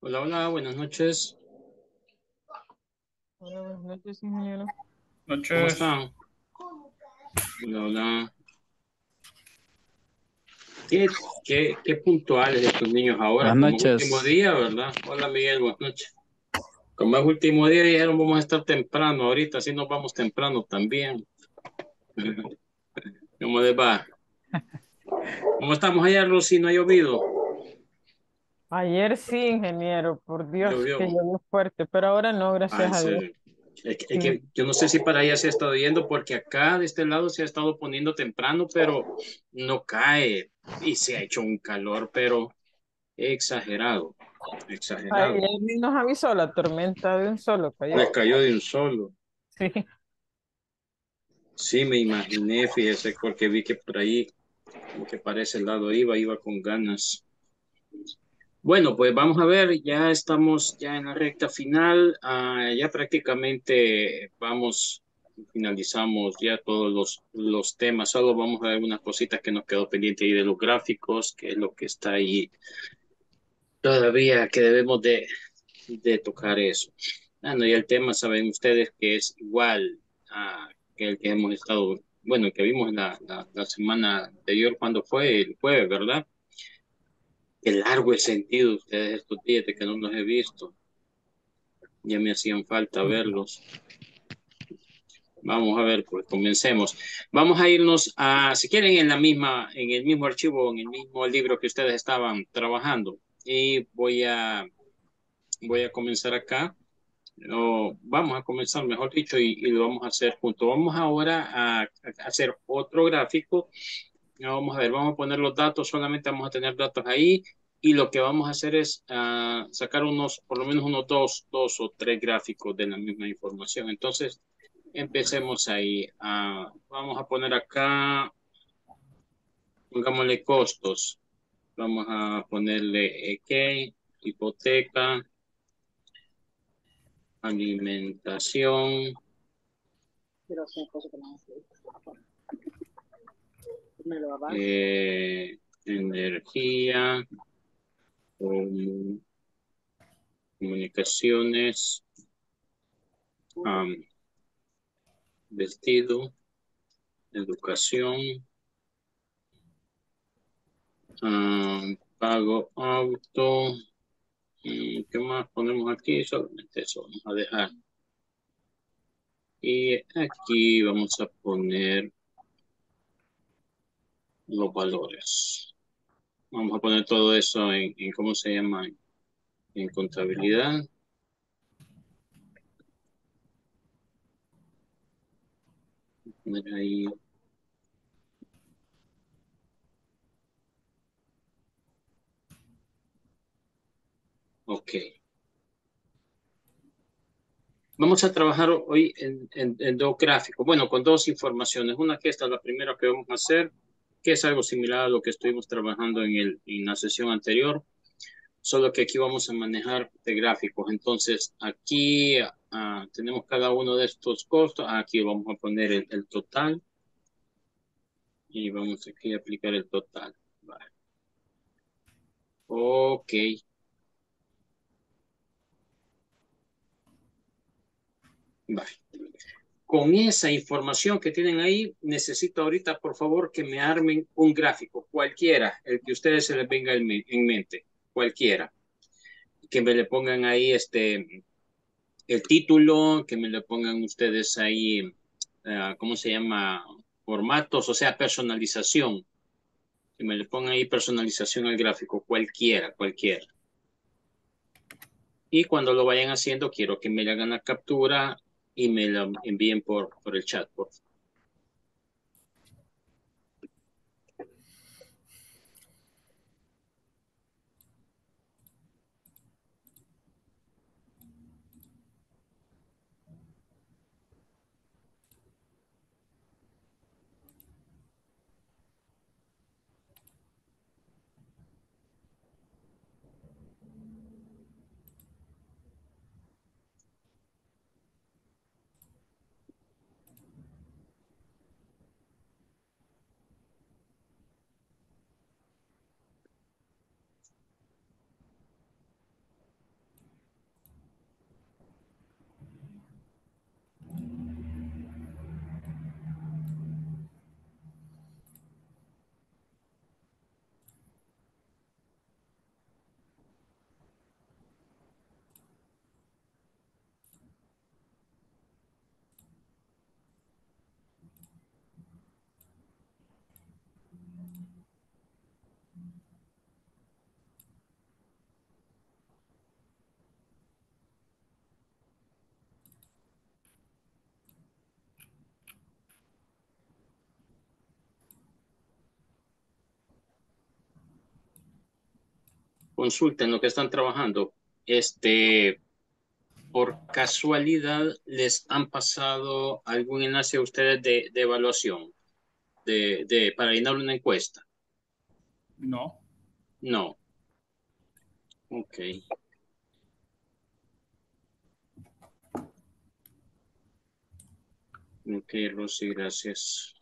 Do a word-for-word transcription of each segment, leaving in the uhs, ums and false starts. Hola, hola, buenas noches. Hola, buenas noches, ingeniero. Noches. ¿Cómo están? Hola, hola. Qué, qué, qué puntuales estos niños ahora. Buenas noches. Como es último día, ¿verdad? Hola, Miguel, buenas noches. Como es último día, dijeron vamos a estar temprano ahorita, así nos vamos temprano también. ¿Cómo les va? ¿Cómo estamos allá, Rosy? ¿No ha llovido? Ayer sí, ingeniero, por Dios, llovió. Que llovió fuerte, pero ahora no, gracias ah, a Dios. Es que, es que yo no sé si para allá se ha estado yendo, porque acá de este lado se ha estado poniendo temprano, pero no cae y se ha hecho un calor, pero exagerado, exagerado. Ayer nos avisó la tormenta de un solo. Cayó. Les cayó de un solo. Sí. Sí, me imaginé, fíjese, porque vi que por ahí, como que para ese lado iba, iba con ganas. Bueno, pues vamos a ver, ya estamos ya en la recta final, uh, ya prácticamente vamos, finalizamos ya todos los, los temas, solo vamos a ver unas cositas que nos quedó pendiente ahí de los gráficos, que es lo que está ahí todavía, que debemos de, de tocar eso. Bueno, y el tema saben ustedes que es igual a que el que hemos estado, bueno, que vimos la, la, la semana anterior cuando fue el jueves, ¿verdad? Qué largo el sentido de ustedes estos días de que no los he visto. Ya me hacían falta verlos. Vamos a ver, pues comencemos. Vamos a irnos a, si quieren, en la misma, en el mismo archivo, en el mismo libro que ustedes estaban trabajando. Y voy a, voy a comenzar acá. No, vamos a comenzar, mejor dicho, y, y lo vamos a hacer juntos. Vamos ahora a, a hacer otro gráfico. Vamos a ver, vamos a poner los datos, solamente vamos a tener datos ahí y lo que vamos a hacer es uh, sacar unos, por lo menos unos dos, dos o tres gráficos de la misma información. Entonces, empecemos ahí. Uh, vamos a poner acá, pongámosle costos. Vamos a ponerle E K, hipoteca, alimentación. Pero son cosas que no se dicen. Eh, energía, um, comunicaciones, um, vestido, educación, um, pago auto, um, ¿qué más ponemos aquí? Solamente eso vamos a dejar. Y aquí vamos a poner los valores. Vamos a poner todo eso en, en ¿cómo se llama? En contabilidad. Voy a poner ahí. Ok. Vamos a trabajar hoy en, en, en dos gráficos. Bueno, con dos informaciones. Una que esta es la primera que vamos a hacer, que es algo similar a lo que estuvimos trabajando en, el, en la sesión anterior, solo que aquí vamos a manejar de gráficos. Entonces, aquí uh, tenemos cada uno de estos costos. Aquí vamos a poner el, el total. Y vamos aquí a aplicar el total. Vale. Ok. Vale. Con esa información que tienen ahí, necesito ahorita, por favor, que me armen un gráfico, cualquiera, el que ustedes se les venga en mente, cualquiera. Que me le pongan ahí este, el título, que me le pongan ustedes ahí, uh, ¿cómo se llama? Formatos, o sea, personalización. Que me le pongan ahí personalización al gráfico, cualquiera, cualquiera. Y cuando lo vayan haciendo, quiero que me le hagan la captura y me lo envíen por, por el chat, por favor. consulta en lo que están trabajando, este, por casualidad, ¿les han pasado algún enlace a ustedes de, de evaluación de, de, para llenar una encuesta? No. No. Ok. Ok, Rosy, gracias.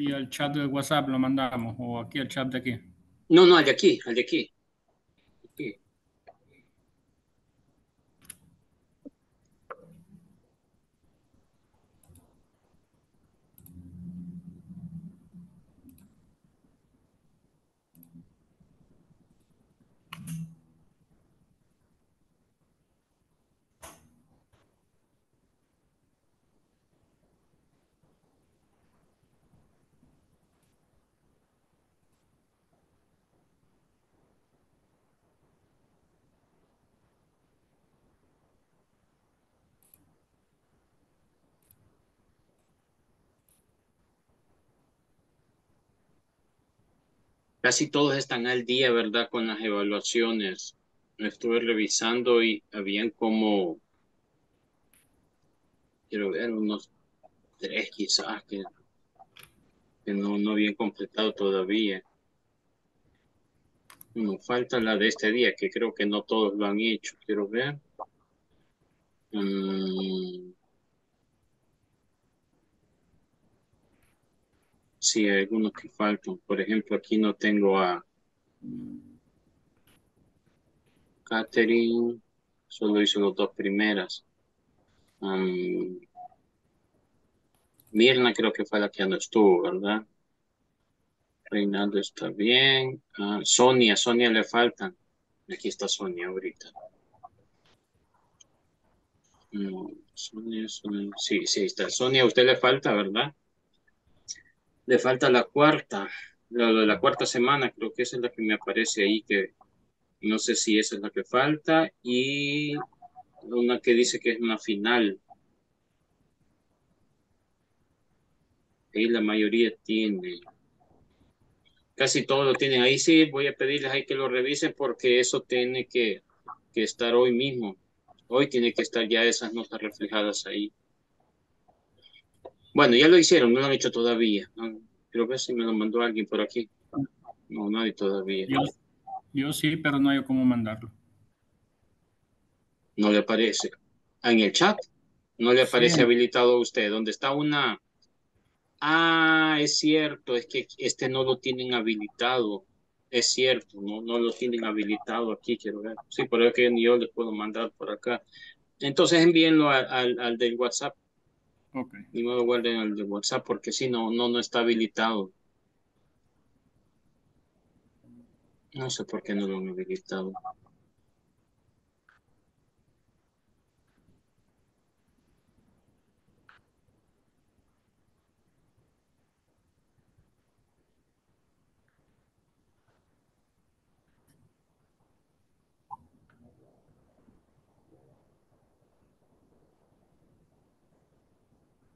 ¿Y al chat de WhatsApp lo mandamos? ¿O aquí al chat de aquí? No, no, al de aquí, al de aquí. Aquí. Casi todos están al día, ¿verdad? Con las evaluaciones. Me estuve revisando y habían como, quiero ver, unos tres quizás que, que no, no habían completado todavía. Nos falta la de este día, que creo que no todos lo han hecho. Quiero ver. Um, Sí, hay algunos que faltan. Por ejemplo, aquí no tengo a Catherine. Solo hizo las dos primeras. Um, Mirna creo que fue la que no estuvo, ¿verdad? Reinaldo está bien. Uh, Sonia, Sonia le faltan. Aquí está Sonia ahorita. No, Sonia, Sonia. Sí, sí, está. Sonia, a usted le falta, ¿verdad? Le falta la cuarta, la, la cuarta semana, creo que esa es la que me aparece ahí, que no sé si esa es la que falta, y una que dice que es una final. Ahí la mayoría tiene, casi todos lo tienen. Ahí sí, voy a pedirles ahí que lo revisen porque eso tiene que, que estar hoy mismo. Hoy tiene que estar ya esas notas reflejadas ahí. Bueno, ya lo hicieron, no lo han hecho todavía. Creo que sí me lo mandó alguien por aquí. No, nadie todavía. Yo, yo sí, pero no hay cómo mandarlo. No le aparece. En el chat no le aparece sí. Habilitado a usted. Donde está una... Ah, es cierto, es que este no lo tienen habilitado. Es cierto, no, no lo tienen habilitado aquí, quiero ver. Sí, por eso que ni yo les puedo mandar por acá. Entonces envíenlo al, al, al del WhatsApp. Okay. Y no lo guarden al de WhatsApp porque si no, no, no está habilitado. No sé por qué no lo han habilitado.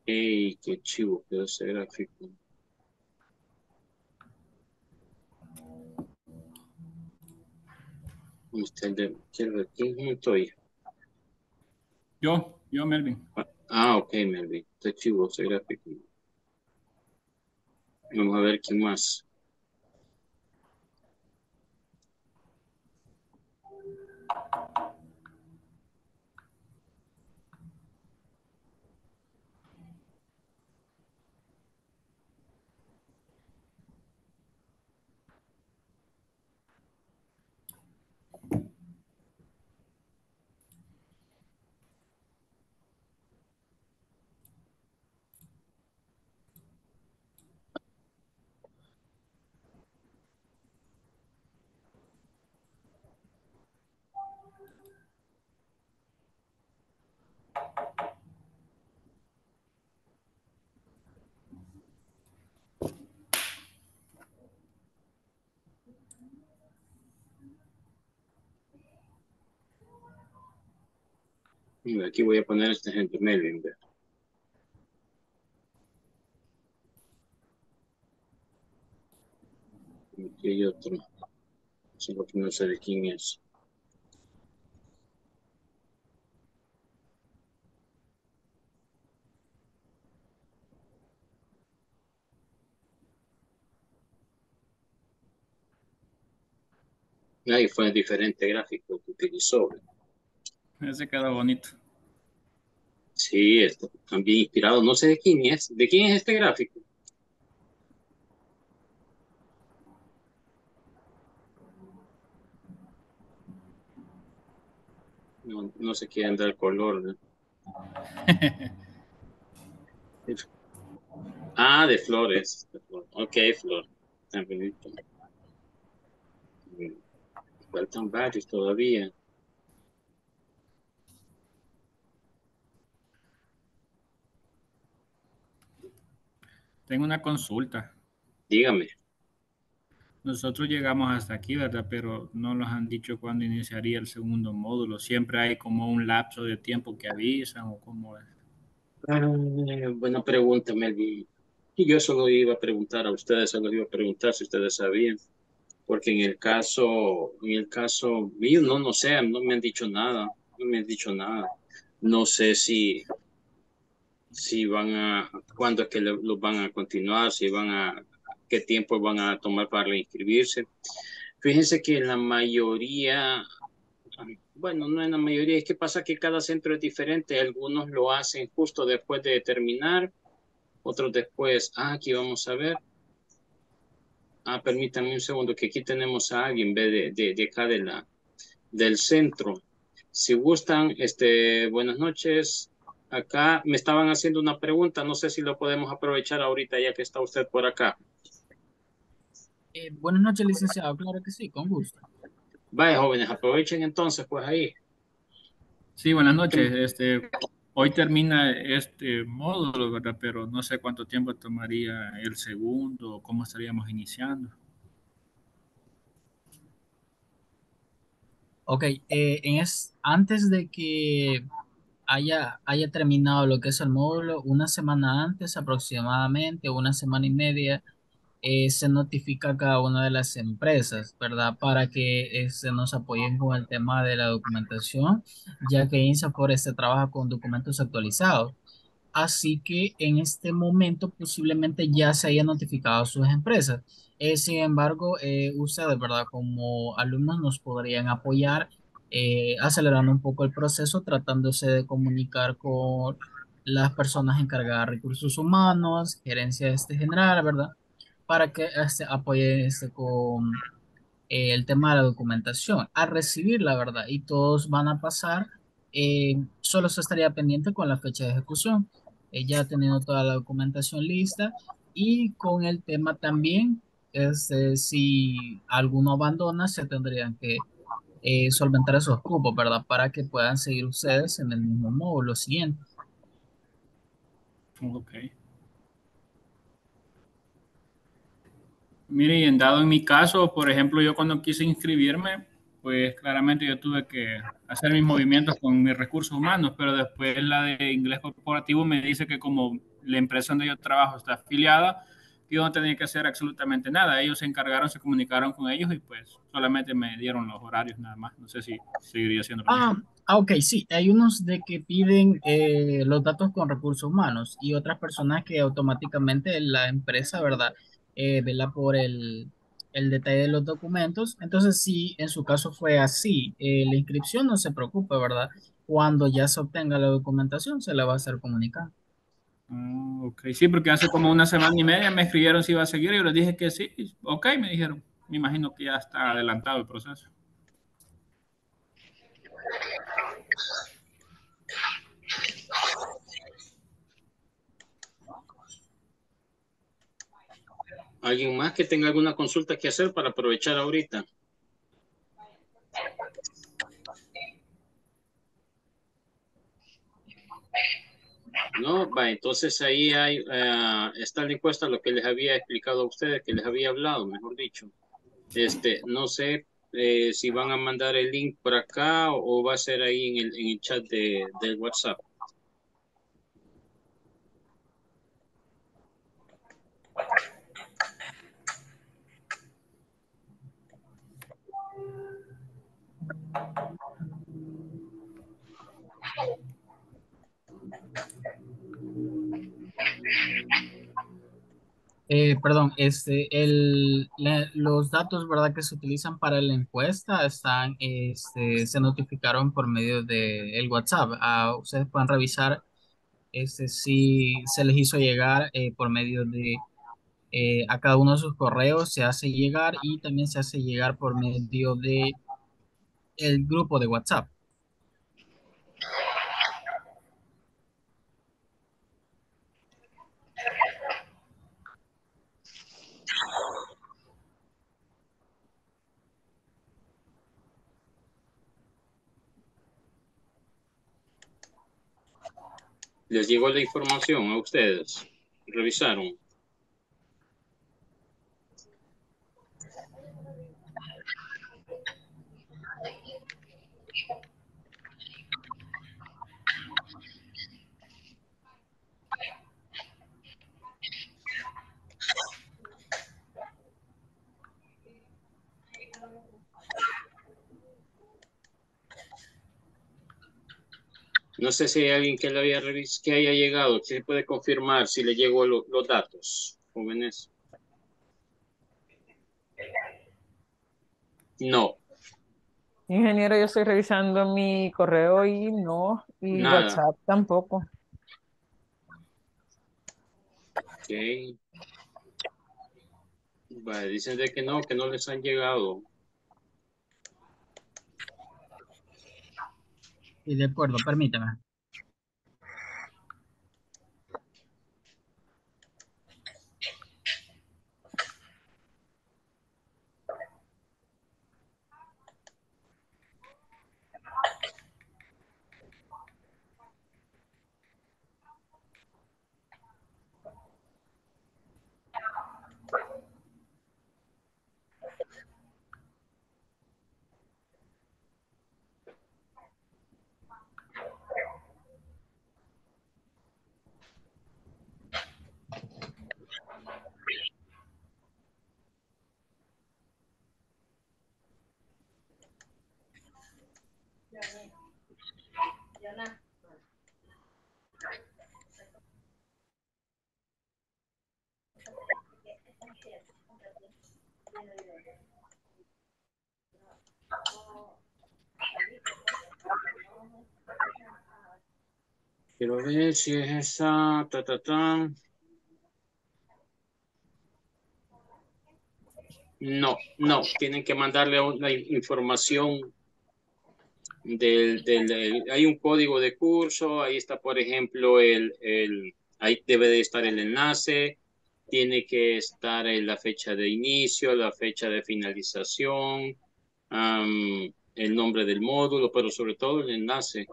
¡Ey, qué chivo quedó ese gráfico! Usted, quiero ver, ¿quién estoy? Yo, yo, Melvin. Ah, ok, Melvin. Está chivo ese gráfico. Vamos a ver quién más. Aquí voy a poner a este gente Melvin. Aquí hay otro. Solo que no sé de quién es. Ahí fue el diferente gráfico que utilizó. Ese quedó bonito. Sí, esto también inspirado. No sé de quién es. ¿De quién es este gráfico? No, no sé qué anda el color, ¿no? Ah, de flores. Ok, flor. Tan bonito. Faltan varios todavía. Tengo una consulta. Dígame. Nosotros llegamos hasta aquí, ¿verdad? Pero no nos han dicho cuándo iniciaría el segundo módulo. Siempre hay como un lapso de tiempo que avisan o cómo es. Eh, buena pregunta, Melvin. Y yo solo iba a preguntar a ustedes, solo iba a preguntar si ustedes sabían. Porque en el caso, en el caso mío, no, no sé, no me han dicho nada, no me han dicho nada. No sé si, si van a, cuándo es que los van a continuar, si van a, qué tiempo van a tomar para inscribirse. Fíjense que la mayoría, bueno, no en la mayoría, es que pasa que cada centro es diferente. Algunos lo hacen justo después de terminar, otros después. Ah, aquí vamos a ver. Ah, permítanme un segundo, que aquí tenemos a alguien de, de, de acá de la, del centro. Si gustan, este, buenas noches. Acá me estaban haciendo una pregunta, no sé si lo podemos aprovechar ahorita ya que está usted por acá. Eh, buenas noches, licenciado, claro que sí, con gusto. Vaya, jóvenes, aprovechen entonces, pues ahí. Sí, buenas noches. Este, hoy termina este módulo, ¿verdad? Pero no sé cuánto tiempo tomaría el segundo, o cómo estaríamos iniciando. Ok, eh, en es, antes de que haya, haya terminado lo que es el módulo, una semana antes aproximadamente, una semana y media, eh, se notifica a cada una de las empresas, ¿verdad? Para que eh, se nos apoyen con el tema de la documentación, ya que INSAFORP este trabaja con documentos actualizados. Así que en este momento posiblemente ya se haya notificado a sus empresas. Eh, sin embargo, eh, ustedes, ¿verdad? Como alumnos nos podrían apoyar eh, acelerando un poco el proceso, tratándose de comunicar con las personas encargadas de recursos humanos, gerencia este general, ¿verdad? Para que este, apoye este, con eh, el tema de la documentación, a recibir la verdad, y todos van a pasar, eh, solo se estaría pendiente con la fecha de ejecución, eh, ya teniendo toda la documentación lista, y con el tema también, este, si alguno abandona, se tendrían que eh, solventar esos cupos, ¿verdad? Para que puedan seguir ustedes en el mismo módulo siguiente. Ok. Mire, en dado en mi caso, por ejemplo, yo cuando quise inscribirme, pues claramente yo tuve que hacer mis movimientos con mis recursos humanos, pero después la de Inglés Corporativo me dice que como la empresa donde yo trabajo está afiliada, yo no tenía que hacer absolutamente nada. Ellos se encargaron, se comunicaron con ellos y pues solamente me dieron los horarios nada más. No sé si seguiría siendo. Ah, ah ok, sí. Hay unos de que piden eh, los datos con recursos humanos y otras personas que automáticamente la empresa, ¿verdad?, Eh, vela por el, el detalle de los documentos. Entonces, si en su caso fue así, eh, la inscripción no se preocupe, ¿verdad? Cuando ya se obtenga la documentación, se la va a hacer comunicar. Oh, ok, sí, porque hace como una semana y media me escribieron si iba a seguir y yo les dije que sí. Ok, me dijeron. Me imagino que ya está adelantado el proceso. ¿Alguien más que tenga alguna consulta que hacer para aprovechar ahorita? No, va, entonces ahí hay, uh, está la encuesta, lo que les había explicado a ustedes, que les había hablado, mejor dicho. Este, no sé eh, si van a mandar el link por acá o, o va a ser ahí en el, en el chat de, del WhatsApp. Eh, perdón, este, el, la- los datos, ¿verdad?, que se utilizan para la encuesta están, este, se notificaron por medio de el WhatsApp. Ah, ustedes pueden revisar, este, si se les hizo llegar eh, por medio de eh, a cada uno de sus correos se hace llegar y también se hace llegar por medio de el grupo de WhatsApp. ¿Les llegó la información a ustedes? ¿Revisaron? No sé si hay alguien que, le haya, revis- que haya llegado, que se puede confirmar si le llegó lo- los datos, jóvenes. No, Ingeniero, yo estoy revisando mi correo y no, y nada. WhatsApp tampoco. Ok. Vale, dicen de que no, que no les han llegado. Y de acuerdo, permítame. Quiero ver si es esa, ta, ta, ta. No, no, tienen que mandarle un- la in- información del, del, del- hay un código de curso, ahí está, por ejemplo, el, el, ahí debe de estar el enlace, tiene que estar eh, la fecha de inicio, la fecha de finalización, am, el nombre del módulo, pero sobre todo el enlace.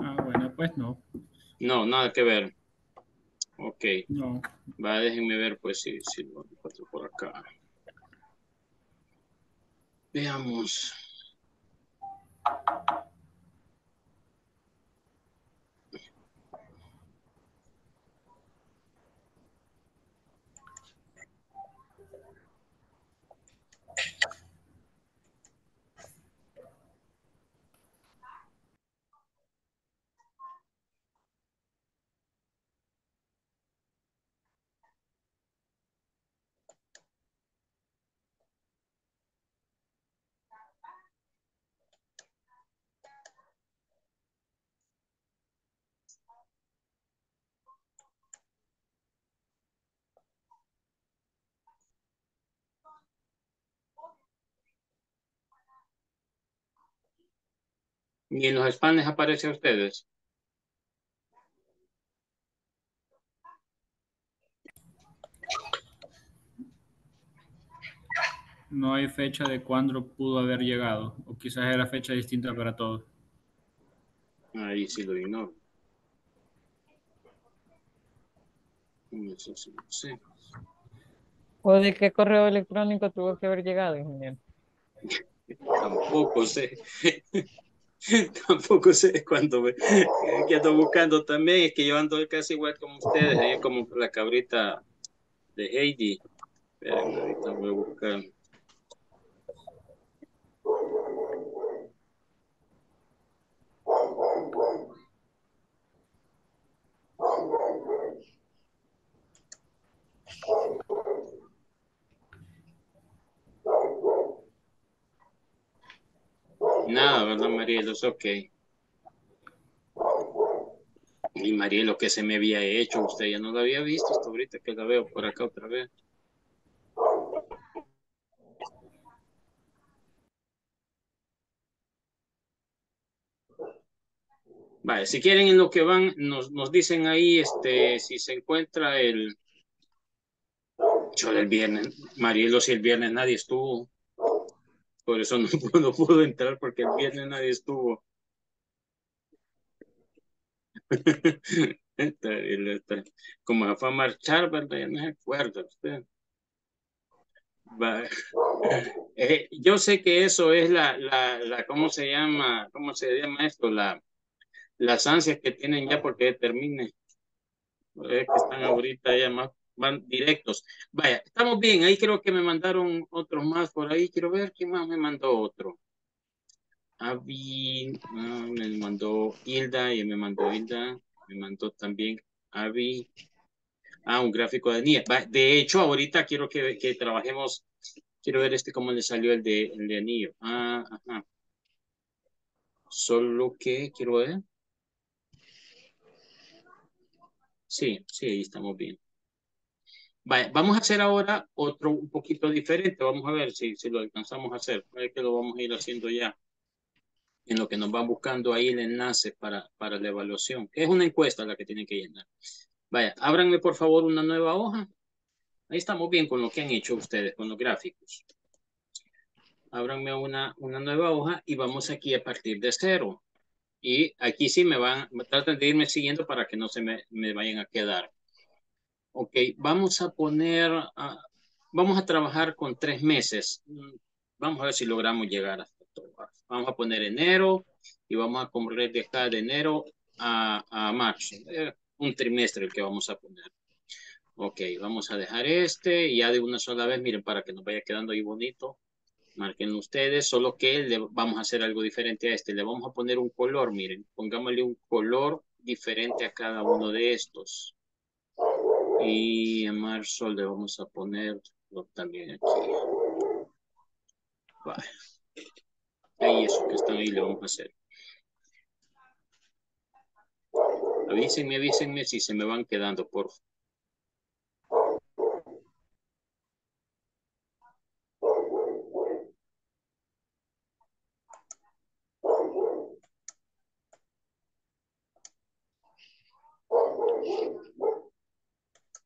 Ah, bueno, pues no, No, nada que ver. Ok, no. va, déjenme ver pues si, si lo encuentro por acá. Veamos. ¿Y en los spams les aparece a ustedes? No hay fecha de cuándo pudo haber llegado, o quizás era fecha distinta para todos. Ahí sí lo ignoro. Eso sí, no sé. ¿O de qué correo electrónico tuvo que haber llegado, ingeniero? Tampoco sé. Tampoco sé cuándo me... que ando buscando también. Es que yo ando casi igual como ustedes. Ahí como la cabrita de Heidi. Esperen, ahorita voy a buscar. ¿verdad, Marielos? Ok. Y Marielos, ¿qué se me había hecho? Usted ya no la había visto hasta ahorita que la veo por acá otra vez. Vale, si quieren en lo que van, nos, nos dicen ahí este, si se encuentra el... Yo del viernes, Marielos, si el viernes nadie estuvo. Por eso no, no pudo entrar porque el viernes nadie estuvo. Como se fue a marchar, ¿verdad? Ya no se acuerda usted. Eh, yo sé que eso es la, la, la, ¿cómo se llama? ¿Cómo se llama esto? La... las ansias que tienen ya porque termine. Es que están ahorita ya más, van directos. Vaya, estamos bien. Ahí creo que me mandaron otros más por ahí. Quiero ver quién más me mandó otro. Abi, ah, me mandó Hilda, y me mandó Hilda. Me mandó también Abi. Ah, un gráfico de Anías. De hecho, ahorita quiero que, que trabajemos. Quiero ver este cómo le salió el de, el de anillo. Ah, ajá. Solo que quiero ver. Sí, sí, ahí estamos bien. Vale, vamos a hacer ahora otro un poquito diferente. Vamos a ver si, si lo alcanzamos a hacer. A ver que lo vamos a ir haciendo ya. En lo que nos van buscando ahí el enlace para, para la evaluación. Que es una encuesta la que tienen que llenar. Vaya, ábranme por favor una nueva hoja. Ahí estamos bien con lo que han hecho ustedes, con los gráficos. Ábranme una, una nueva hoja y vamos aquí a partir de cero. Y aquí sí me van, traten de irme siguiendo para que no se me, me vayan a quedar. Ok, vamos a poner, a, vamos a trabajar con tres meses. Vamos a ver si logramos llegar hasta todo. Vamos a poner enero y vamos a correr de acá de enero a, a marzo. Un trimestre el que vamos a poner. Ok, vamos a dejar este y ya de una sola vez, miren, para que nos vaya quedando ahí bonito. Marquen ustedes, solo que le vamos a hacer algo diferente a este. Le vamos a poner un color, miren. Pongámosle un color diferente a cada uno de estos. Y a marzo le vamos a poner también aquí. Vale. Ahí eso que están ahí le vamos a hacer. Avísenme, avísenme si se me van quedando, por favor.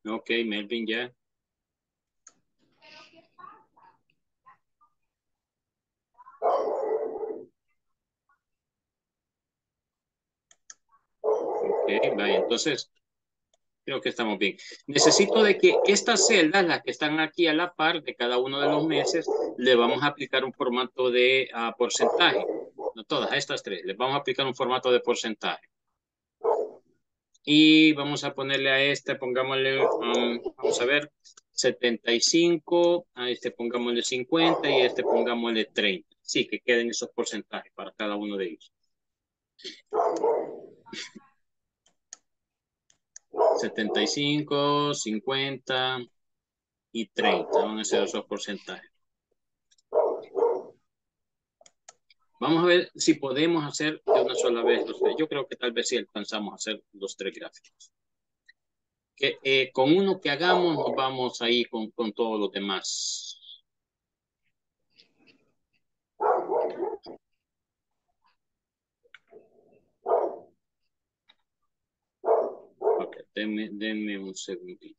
Ok, Melvin, ya. Ok, vaya, entonces creo que estamos bien. Necesito de que estas celdas, las que están aquí a la par de cada uno de los meses, le vamos a aplicar un formato de uh, porcentaje. No todas, a estas tres, les vamos a aplicar un formato de porcentaje. Y vamos a ponerle a este, pongámosle, um, vamos a ver, setenta y cinco, a este pongámosle cincuenta y a este pongámosle treinta. Sí, que queden esos porcentajes para cada uno de ellos. setenta y cinco, cincuenta y treinta van a ser esos porcentajes. Vamos a ver si podemos hacer de una sola vez los tres. Yo creo que tal vez sí alcanzamos a hacer los tres gráficos. Que, eh, con uno que hagamos nos vamos ahí con, con todos los demás. Ok, denme, denme un segundito.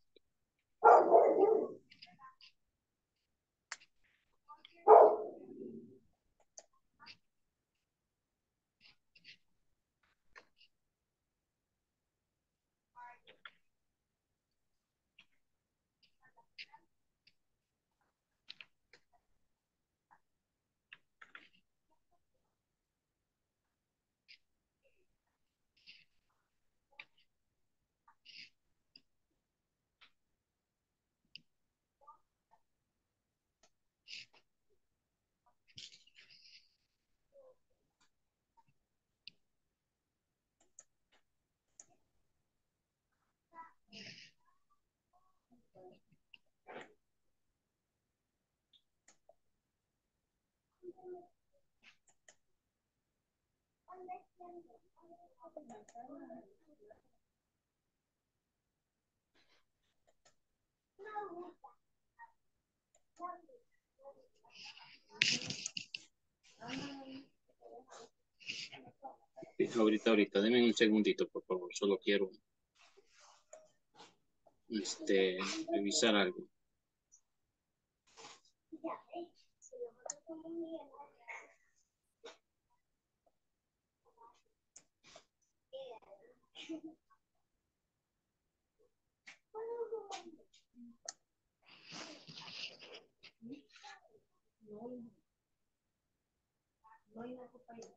Ahorita, ahorita, denme un segundito, por favor. Solo quiero este, revisar algo. No hay una compañía.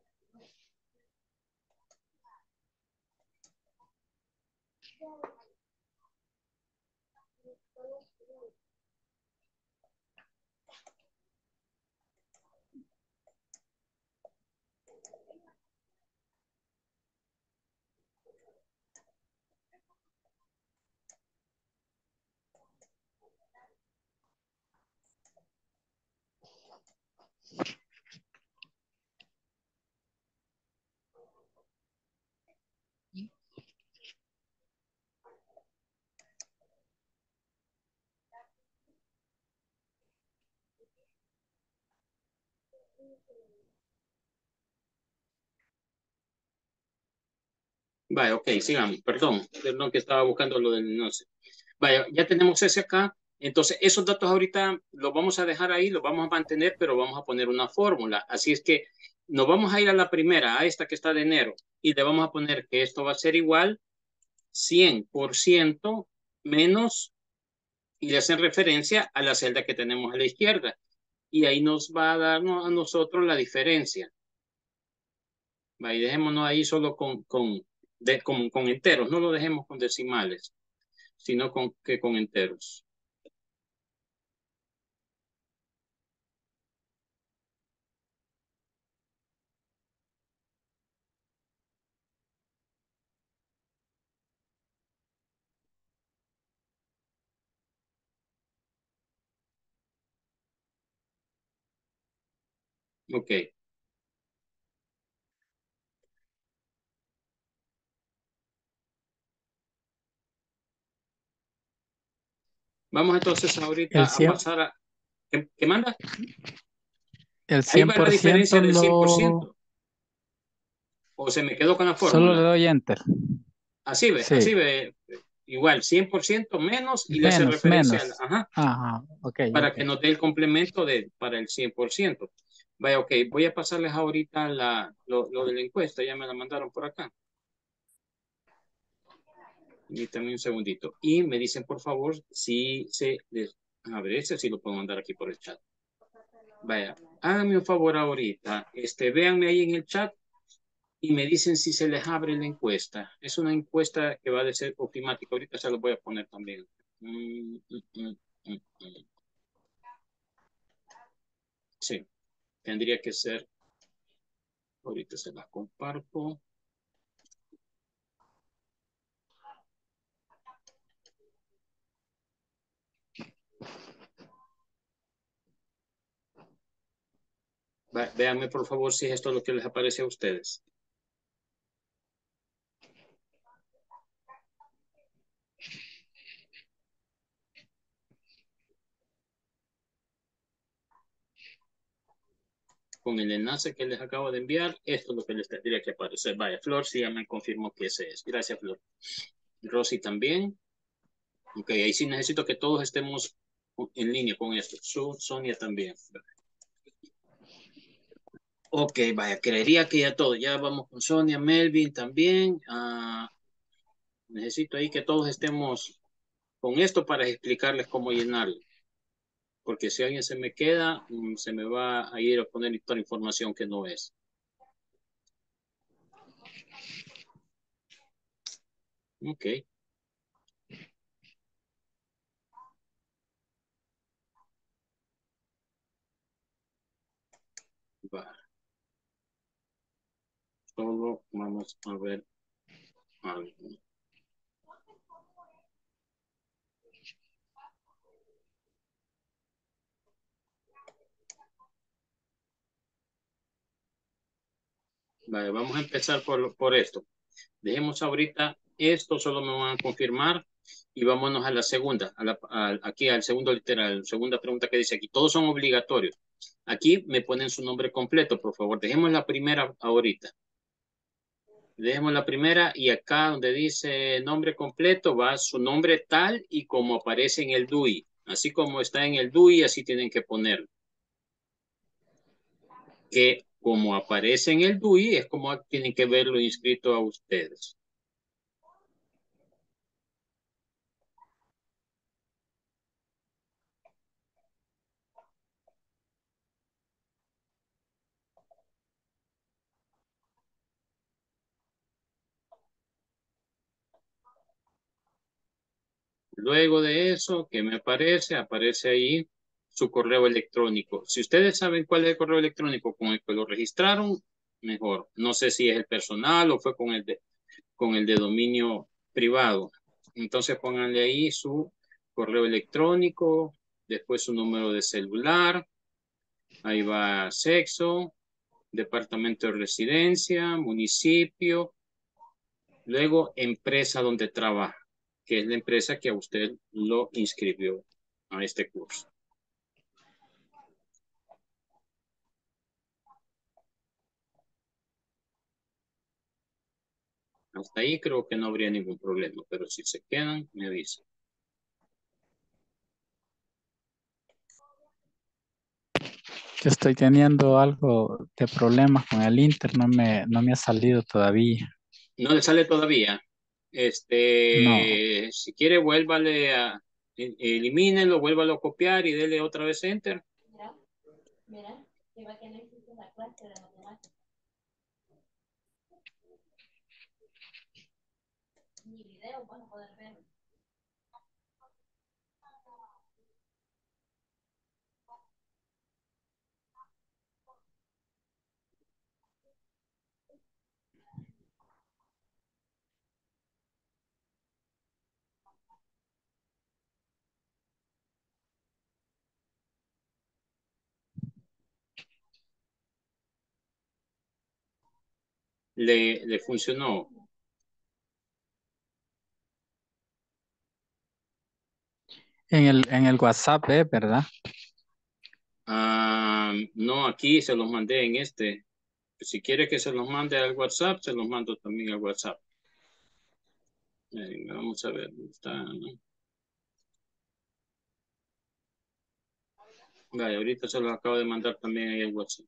Vaya, ok, sigamos, perdón, perdón que estaba buscando lo del no sé. Vaya, ya tenemos ese acá, entonces esos datos ahorita los vamos a dejar ahí, los vamos a mantener, pero vamos a poner una fórmula. Así es que nos vamos a ir a la primera, a esta que está de enero, y le vamos a poner que esto va a ser igual cien por ciento menos, y le hacen referencia a la celda que tenemos a la izquierda. Y ahí nos va a darnos a nosotros la diferencia. Va, y dejémonos ahí solo con, con, de, con, con enteros. No lo dejemos con decimales, sino con, que con enteros. Ok. Vamos entonces ahorita a pasar a... ¿Qué, qué manda? El cien por ciento. Ahí va la diferencia del cien por ciento. Lo... ¿O se me quedó con la fórmula? Solo le doy enter. Así ve, sí. Así ve. Igual, cien por ciento menos y menos, le hace referencia. Menos. Ajá. Ajá. Okay, para okay. que nos dé el complemento de, para el cien por ciento. Vaya, ok, voy a pasarles ahorita la, lo, lo de la encuesta, ya me la mandaron por acá. Permítanme un segundito. Y me dicen, por favor, si se les abre ese, si lo puedo mandar aquí por el chat. Vaya, háganme un favor ahorita, este, véanme ahí en el chat y me dicen si se les abre la encuesta. Es una encuesta que va a ser ofimática, ahorita se lo voy a poner también. Mm, mm, mm, mm. Sí. Tendría que ser, ahorita se las comparto. Véanme por favor si esto es lo que les aparece a ustedes. Con el enlace que les acabo de enviar, esto es lo que les tendría que aparecer. Vaya, Flor, sí, ya me confirmó que ese es. Gracias, Flor. Rosy también. Ok, ahí sí necesito que todos estemos en línea con esto. Sonia también. Ok, vaya, creería que ya todo. Ya vamos con Sonia, Melvin también. Uh, necesito ahí que todos estemos con esto para explicarles cómo llenarlo. Porque si alguien se me queda, se me va a ir a poner toda la información que no es. Ok. Va. Solo vamos a ver algo. Vale, vamos a empezar por, por esto. Dejemos ahorita esto, solo me van a confirmar y vámonos a la segunda, a la, a, aquí al segundo literal, segunda pregunta que dice aquí. Todos son obligatorios. Aquí me ponen su nombre completo, por favor. Dejemos la primera ahorita. Dejemos la primera y acá donde dice nombre completo va su nombre tal y como aparece en el D U I. Así como está en el D U I, así tienen que ponerlo. Que como aparece en el D U I es como tienen que verlo inscrito a ustedes. Luego de eso, que me aparece, aparece ahí su correo electrónico. Si ustedes saben cuál es el correo electrónico con el que lo registraron, mejor. No sé si es el personal o fue con el de, con el de dominio privado. Entonces pónganle ahí su correo electrónico, después su número de celular. Ahí va sexo, departamento de residencia, municipio. Luego empresa donde trabaja, que es la empresa que a usted lo inscribió a este curso. Hasta ahí creo que no habría ningún problema, pero si se quedan, me avisan. Yo estoy teniendo algo de problemas con el Inter, no me, no me ha salido todavía. No le sale todavía. Este, no. Si quiere, vuélvale a, elimínelo, vuélvalo a copiar y dele otra vez enter. Mira, mira, igual que no existe la clase de matemáticas. Ni video van a poder verlo. Le, le funcionó. En el, en el WhatsApp, ¿eh? ¿Verdad? Ah, no, aquí se los mandé en este. Si quiere que se los mande al WhatsApp, se los mando también al WhatsApp. Venga, vamos a ver. Está, ¿no? Vale, ahorita se los acabo de mandar también ahí al WhatsApp.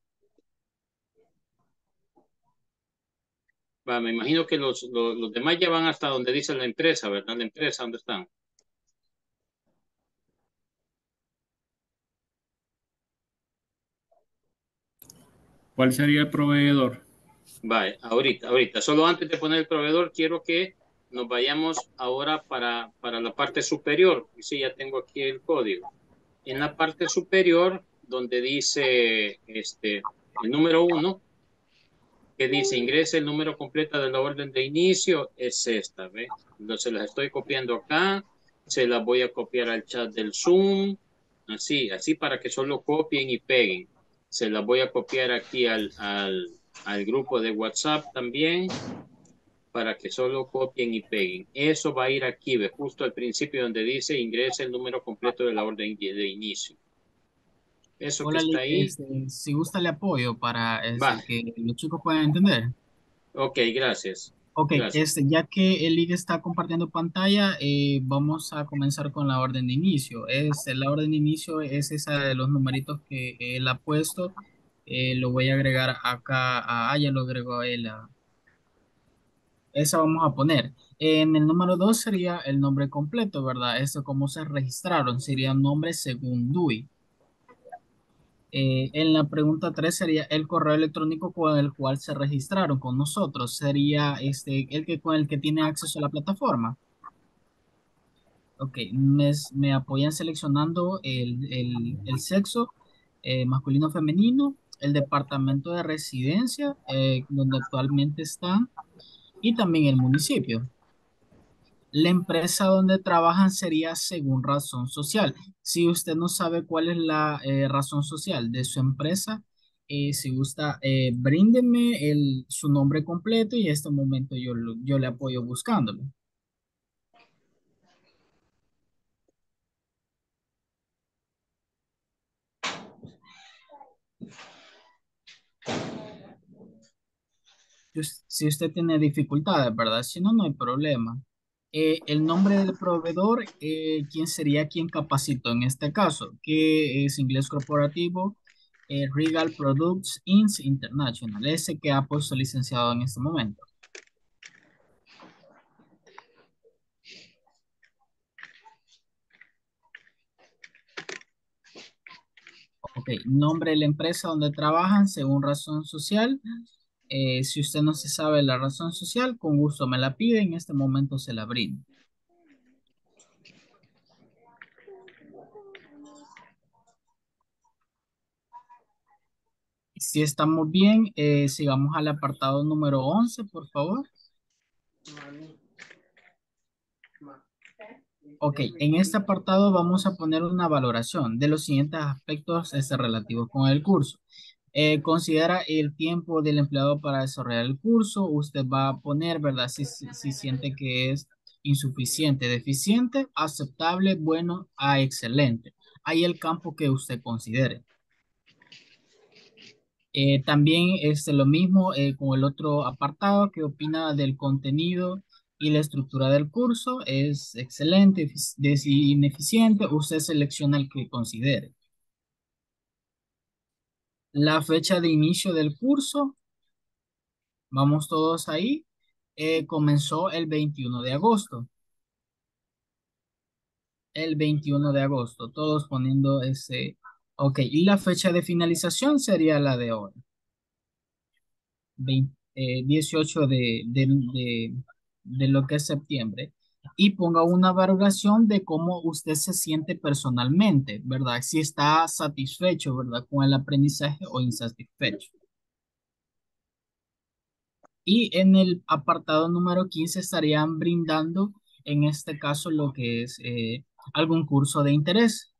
Me imagino que los, los, los demás ya van hasta donde dice la empresa, ¿verdad? La empresa, ¿dónde están? ¿Cuál sería el proveedor? Vale, ahorita, ahorita. Solo antes de poner el proveedor, quiero que nos vayamos ahora para, para la parte superior. Sí, ya tengo aquí el código. En la parte superior, donde dice este, el número uno, que dice ingrese el número completo de la orden de inicio, es esta, ¿ve? Entonces las estoy copiando acá, se las voy a copiar al chat del Zoom, así, así para que solo copien y peguen. Se las voy a copiar aquí al, al, al grupo de WhatsApp también, para que solo copien y peguen. Eso va a ir aquí, ¿ve? Justo al principio donde dice ingrese el número completo de la orden de inicio. Eso que está ahí. Si gusta el apoyo para este, que los chicos puedan entender. Ok, gracias. Ok, gracias. Este, ya que el I D está compartiendo pantalla, eh, vamos a comenzar con la orden de inicio. Este, la orden de inicio es esa de los numeritos que él ha puesto. Eh, lo voy a agregar acá. Ah, ya lo agregó él. A... Esa vamos a poner. En el número dos sería el nombre completo, ¿verdad? Esto como se registraron. Sería nombre según D U I. Eh, en la pregunta tres sería el correo electrónico con el cual se registraron con nosotros. Sería este, el que, con el que tiene acceso a la plataforma. Ok, me, me apoyan seleccionando el, el, el sexo, eh, masculino, femenino, el departamento de residencia, eh, donde actualmente están, y también el municipio. La empresa donde trabajan sería según razón social. Si usted no sabe cuál es la eh, razón social de su empresa, Eh, si gusta, eh, bríndeme el, su nombre completo y en este momento yo, yo le apoyo buscándolo. Si usted tiene dificultades, ¿verdad? Si no, no hay problema. Eh, el nombre del proveedor, eh, ¿quién sería quien capacitó en este caso? Que es Ingles Corporativo, eh, Regal Products incorporated International, ese que ha puesto licenciado en este momento. Ok, nombre de la empresa donde trabajan según razón social. Eh, si usted no se sabe la razón social, con gusto me la pide, en este momento se la brindo. Si estamos bien, eh, sigamos al apartado número once, por favor. Ok, en este apartado vamos a poner una valoración de los siguientes aspectos este, relativos con el curso. Eh, considera el tiempo del empleado para desarrollar el curso. Usted va a poner, ¿verdad? Si, si, si siente que es insuficiente, deficiente, aceptable, bueno, a excelente. Ahí el campo que usted considere. Eh, también es lo mismo eh, con el otro apartado que opina del contenido y la estructura del curso. Es excelente, es ineficiente. Usted selecciona el que considere. La fecha de inicio del curso, vamos todos ahí, eh, comenzó el veintiuno de agosto. El veintiuno de agosto, todos poniendo ese, ok, y la fecha de finalización sería la de hoy. veinte, eh, dieciocho de, de, de, de lo que es septiembre. Y ponga una valoración de cómo usted se siente personalmente, ¿verdad? Si está satisfecho, ¿verdad? Con el aprendizaje o insatisfecho. Y en el apartado número quince estarían brindando, en este caso, lo que es eh, algún curso de interés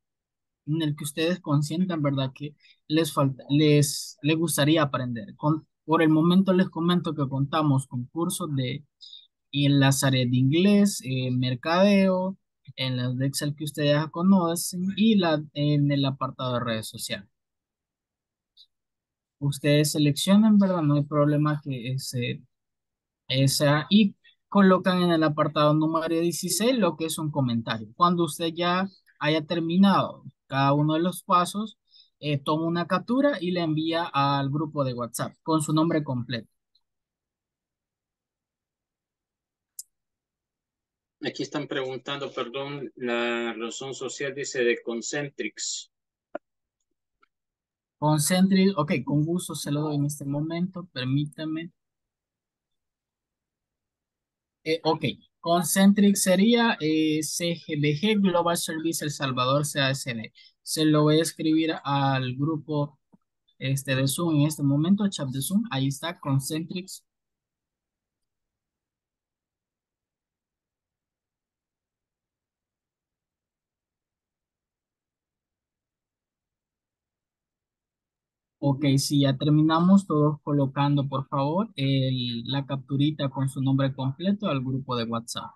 en el que ustedes consientan, ¿verdad? Que les, falta, les, les gustaría aprender. Con, por el momento les comento que contamos con cursos de... y en las áreas de inglés, eh, mercadeo, en las de Excel que ustedes ya conocen y la, en el apartado de redes sociales. Ustedes seleccionan, ¿verdad? No hay problema que ese, esa, y colocan en el apartado número dieciséis lo que es un comentario. Cuando usted ya haya terminado cada uno de los pasos, eh, toma una captura y la envía al grupo de WhatsApp con su nombre completo. Aquí están preguntando, perdón, la razón social dice de Concentrix. Concentrix, ok, con gusto se lo doy en este momento, permítame. Eh, ok, Concentrix sería eh, C G B G Global Service El Salvador C A S D. Se lo voy a escribir al grupo este, de Zoom en este momento, chat de Zoom, ahí está Concentrix. Ok, si ya terminamos, todos colocando, por favor, el, la capturita con su nombre completo al grupo de WhatsApp.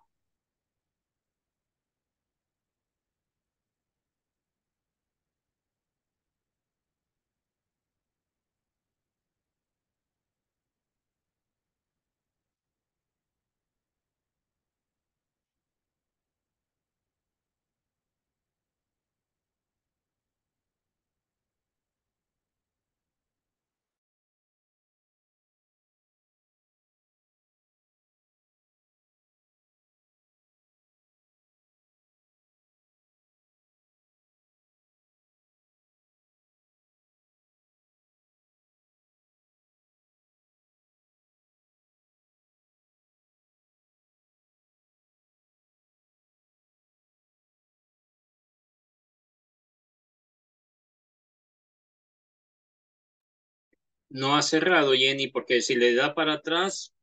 No ha cerrado, Jenny, porque si le da para atrás,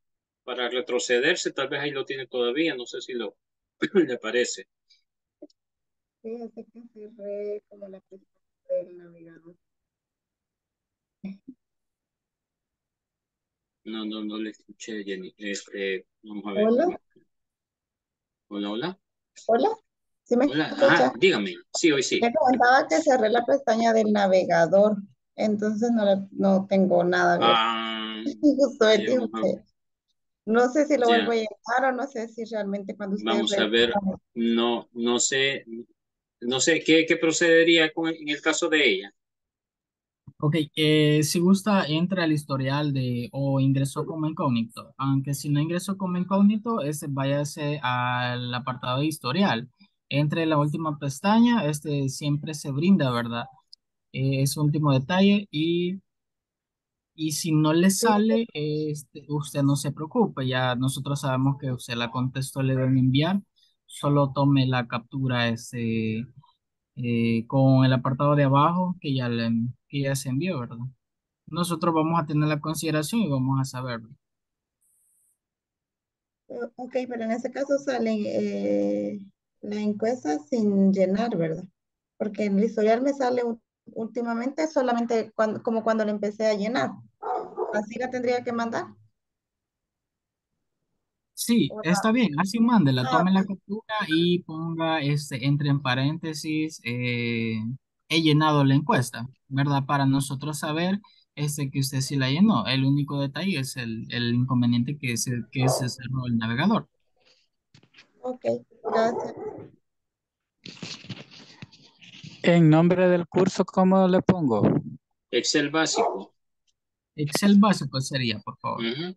para retrocederse, tal vez ahí lo tiene todavía. No sé si lo le parece. Fíjate que cerré como la pestaña del navegador. No, no, no le escuché, Jenny. Este, vamos a ver. Hola. Hola, hola. Hola. ¿Sí me hola. Ajá, dígame. Sí, hoy sí. Me comentaba que cerré la pestaña del navegador. Entonces no, le, no tengo nada. Ah, justo el sí, no sé si lo yeah. vuelvo a llenar o no sé si realmente cuando usted... Vamos a ver. No, no sé. No sé qué, qué procedería con, en el caso de ella. Ok, eh, si gusta, entra al historial de o ingresó como incógnito. Aunque si no ingresó como incógnito, este, váyase al apartado de historial. Entre la última pestaña, este siempre se brinda, ¿verdad? Eh, es último detalle y, y si no le sale, este, usted no se preocupe. Ya nosotros sabemos que usted la contestó, le deben enviar. Solo tome la captura ese, eh, con el apartado de abajo que ya le que ya se envió, ¿verdad? Nosotros vamos a tener la consideración y vamos a saberlo. Ok, pero en ese caso sale eh, la encuesta sin llenar, ¿verdad? Porque en el historial me sale últimamente solamente cuando, como cuando la empecé a llenar. ¿Así la tendría que mandar? Sí, hola. Está bien, así mándela, tome la captura y ponga, este, entre en paréntesis, eh, he llenado la encuesta, ¿verdad? Para nosotros saber este, que usted sí la llenó. El único detalle es el, el inconveniente que se, que se cerró el navegador. Ok, gracias. En nombre del curso, ¿cómo le pongo? Excel básico. Excel básico sería, por favor. Uh-huh.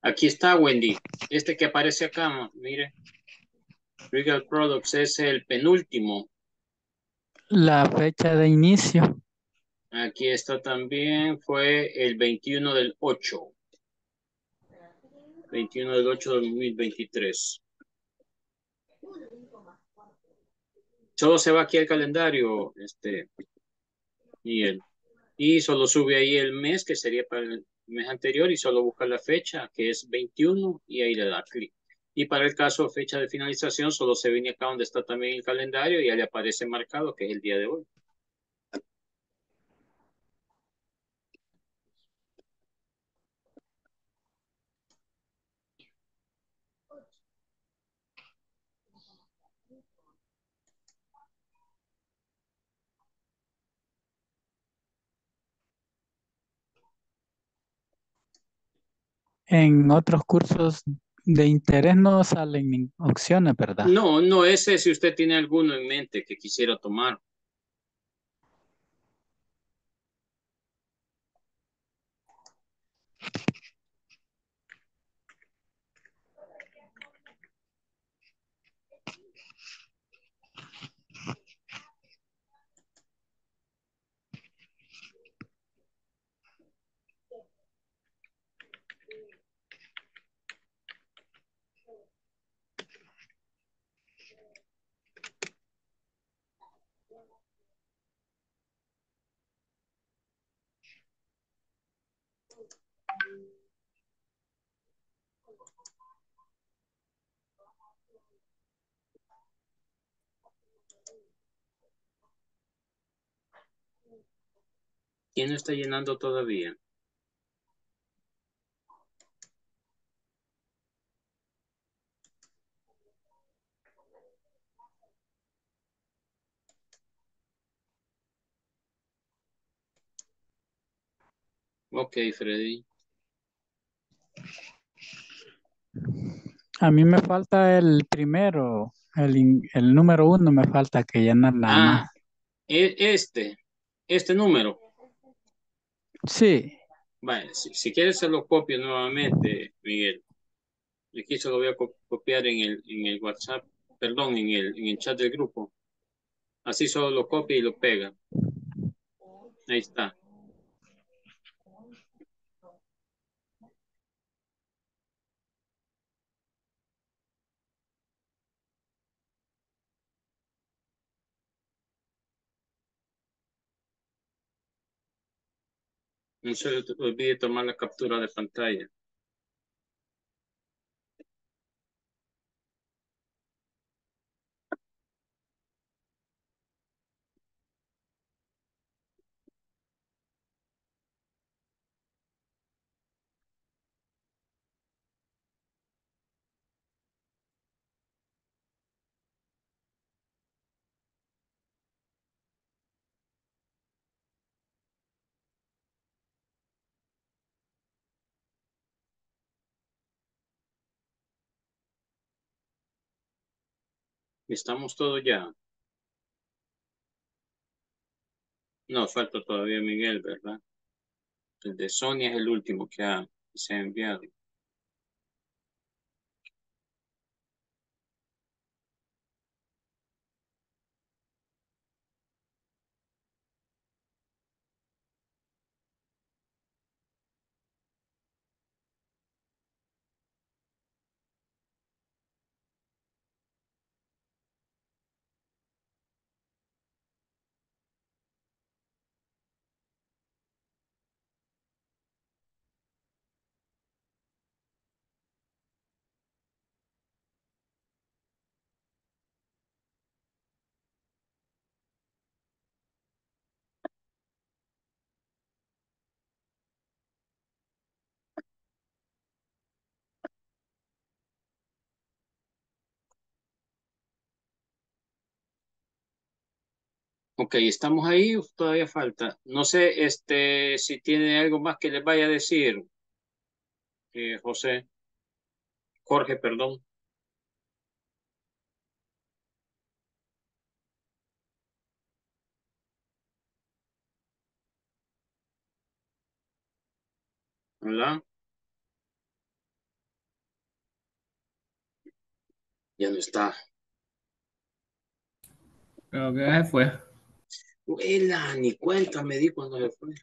Aquí está, Wendy. Este que aparece acá, mire. Regal Products es el penúltimo. La fecha de inicio. Aquí está también. Fue el veintiuno del ocho. veintiuno del ocho del dos mil veintitrés. Solo se va aquí al calendario. Este. Y, el, y solo sube ahí el mes, que sería para el mes anterior, y solo busca la fecha, que es veintiuno, y ahí le da clic. Y para el caso fecha de finalización, solo se viene acá donde está también el calendario y ya le aparece marcado que es el día de hoy. En otros cursos de interés no salen opciones, ¿verdad? No, no, ese si usted tiene alguno en mente que quisiera tomar. ¿Quién está llenando todavía? Ok, Freddy. A mí me falta el primero, el, el número uno me falta que llenar la ah, más. Este, este número. Sí. Vale, si, si quieres se lo copio nuevamente, Miguel. Aquí se lo voy a copiar en el, en el WhatsApp, perdón, en el, en el chat del grupo. Así solo lo copia y lo pega. Ahí está. No se olvide tomar la captura de pantalla. ¿Estamos todos ya? No, falta todavía Miguel, ¿verdad? El de Sonia es el último que, ha, que se ha enviado. Ok, ¿estamos ahí o todavía falta? No sé este, si tiene algo más que les vaya a decir, eh, José, Jorge, perdón. Hola. Ya no está. Creo que se fue. Huela, ni cuenta me di cuando le fue.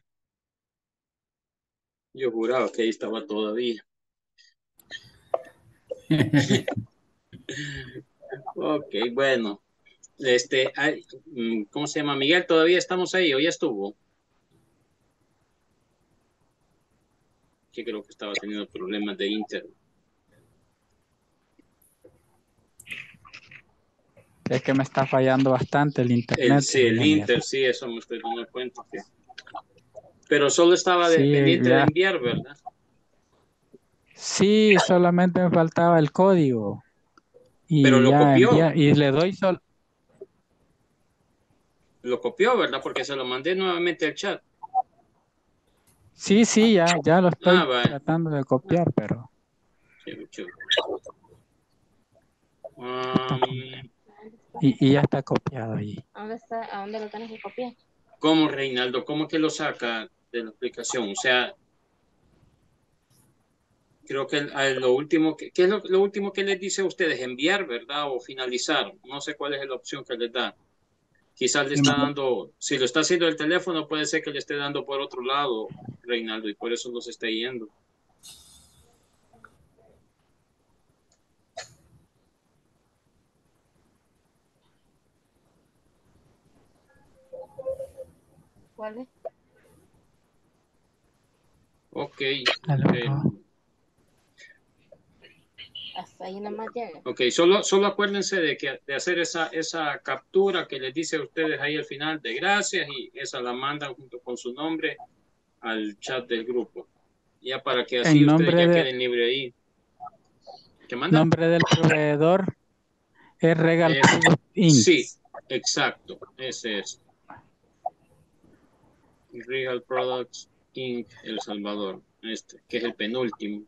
Yo juraba que ahí estaba todavía. Ok, bueno. Este, hay, ¿cómo se llama? Miguel, ¿todavía estamos ahí o ya estuvo? Que creo que estaba teniendo problemas de internet. Es que me está fallando bastante el internet. El, sí, el Inter, sí, eso me estoy dando cuenta. Que... Pero solo estaba sí, pendiente de enviar, ¿verdad? Sí, solamente me faltaba el código. Y pero lo copió. Envía, y le doy solo. Lo copió, ¿verdad? Porque se lo mandé nuevamente al chat. Sí, sí, ya, ya lo estoy ah, vale. tratando de copiar, pero... Sí, mucho. Um... Y, y ya está copiado allí. ¿A dónde, está, ¿A dónde lo tienes que copiar? ¿Cómo, Reinaldo? ¿Cómo que lo saca de la aplicación? O sea, creo que el, a lo último, que, ¿qué es lo, lo último que les dice a ustedes? Enviar, ¿verdad? O finalizar. No sé cuál es la opción que les da. Quizás le está dando, si lo está haciendo el teléfono, puede ser que le esté dando por otro lado, Reinaldo, y por eso no se está yendo. ¿Cuál es? Ok. okay. Hasta ahí nomás llega. Ok, solo, solo acuérdense de, que, de hacer esa, esa captura que les dice a ustedes ahí al final de gracias y esa la mandan junto con su nombre al chat del grupo. Ya para que así ustedes ya de, queden libres ahí. ¿Qué mandan? Nombre del proveedor es Regal eh, Products Incorporated. Sí, exacto. Ese es. Regal Products Incorporated El Salvador, este, que es el penúltimo.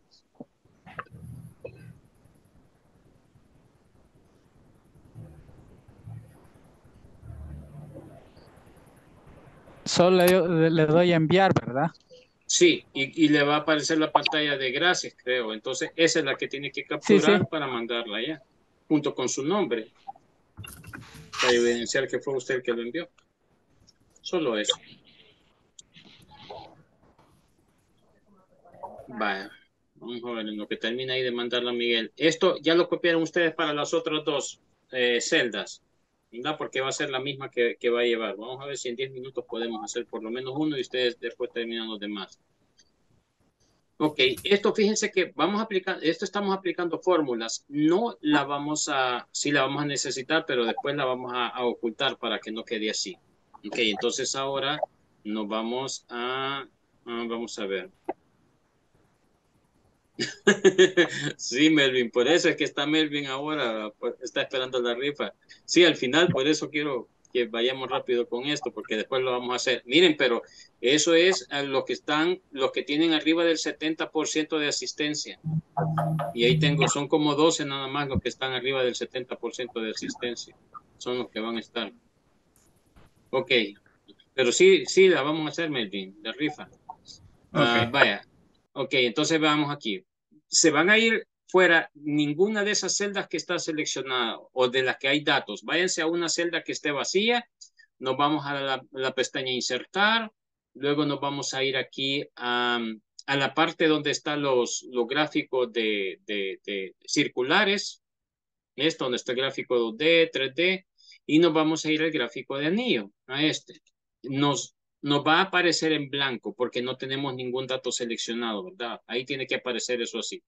Solo le, le doy a enviar, ¿verdad? Sí, y, y le va a aparecer la pantalla de gracias, creo. Entonces, esa es la que tiene que capturar sí, sí. para mandarla allá, junto con su nombre. para evidenciar que fue usted el que lo envió. Solo eso. Vaya. Vamos a ver en lo que termina ahí de mandarlo a Miguel. Esto ya lo copiaron ustedes para las otras dos eh, celdas, ¿verdad? Porque va a ser la misma que, que va a llevar. Vamos a ver si en diez minutos podemos hacer por lo menos uno y ustedes después terminan los demás. Ok, esto fíjense que vamos a aplicar, esto estamos aplicando fórmulas. No la vamos a, sí la vamos a necesitar, pero después la vamos a, a ocultar para que no quede así. Ok, entonces ahora nos vamos a, vamos a ver. Sí, Melvin, por eso es que está Melvin ahora, está esperando la rifa. Sí, al final, por eso quiero que vayamos rápido con esto, porque después lo vamos a hacer. Miren, pero eso es a los que están, los que tienen arriba del setenta por ciento de asistencia. Y ahí tengo, son como doce nada más los que están arriba del setenta por ciento de asistencia. Son los que van a estar. Ok, pero sí, sí, la vamos a hacer, Melvin, la rifa. Okay. Uh, vaya. Ok, entonces veamos aquí. Se van a ir fuera ninguna de esas celdas que está seleccionada o de las que hay datos. Váyanse a una celda que esté vacía. Nos vamos a la, la pestaña insertar. Luego nos vamos a ir aquí a, a la parte donde están los, los gráficos de, de, de circulares. Esto, donde está el gráfico dos D, tres D. Y nos vamos a ir al gráfico de anillo, a este. Nos... Nos va a aparecer en blanco porque no tenemos ningún dato seleccionado, ¿verdad? Ahí tiene que aparecer eso así.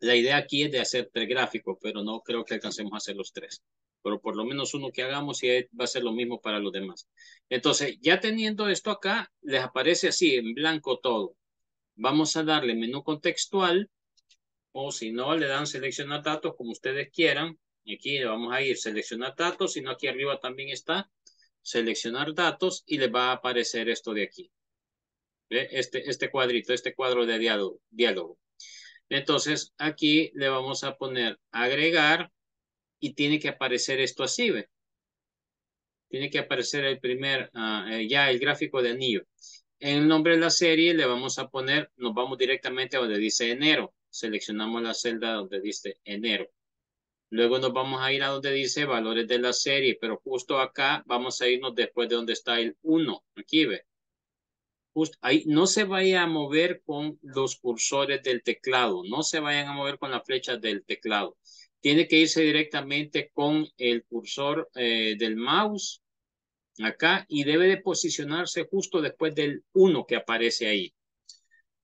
La idea aquí es de hacer tres gráficos, pero no creo que alcancemos a hacer los tres. Pero por lo menos uno que hagamos y va a ser lo mismo para los demás. Entonces, ya teniendo esto acá, les aparece así, en blanco todo. Vamos a darle menú contextual o si no, le dan seleccionar datos como ustedes quieran. Y aquí vamos a ir seleccionar datos, sino aquí arriba también está. Seleccionar datos y les va a aparecer esto de aquí. ¿Ve? Este, este cuadrito, este cuadro de diálogo, diálogo. Entonces, aquí le vamos a poner agregar y tiene que aparecer esto así, ¿ve? Tiene que aparecer el primer, uh, ya el gráfico de anillo. En el nombre de la serie le vamos a poner, nos vamos directamente a donde dice enero. Seleccionamos la celda donde dice enero. Luego nos vamos a ir a donde dice valores de la serie, pero justo acá vamos a irnos después de donde está el uno. Aquí ve. Justo ahí no se vaya a mover con los cursores del teclado. No se vayan a mover con la flecha del teclado. Tiene que irse directamente con el cursor eh, del mouse acá y debe de posicionarse justo después del uno que aparece ahí.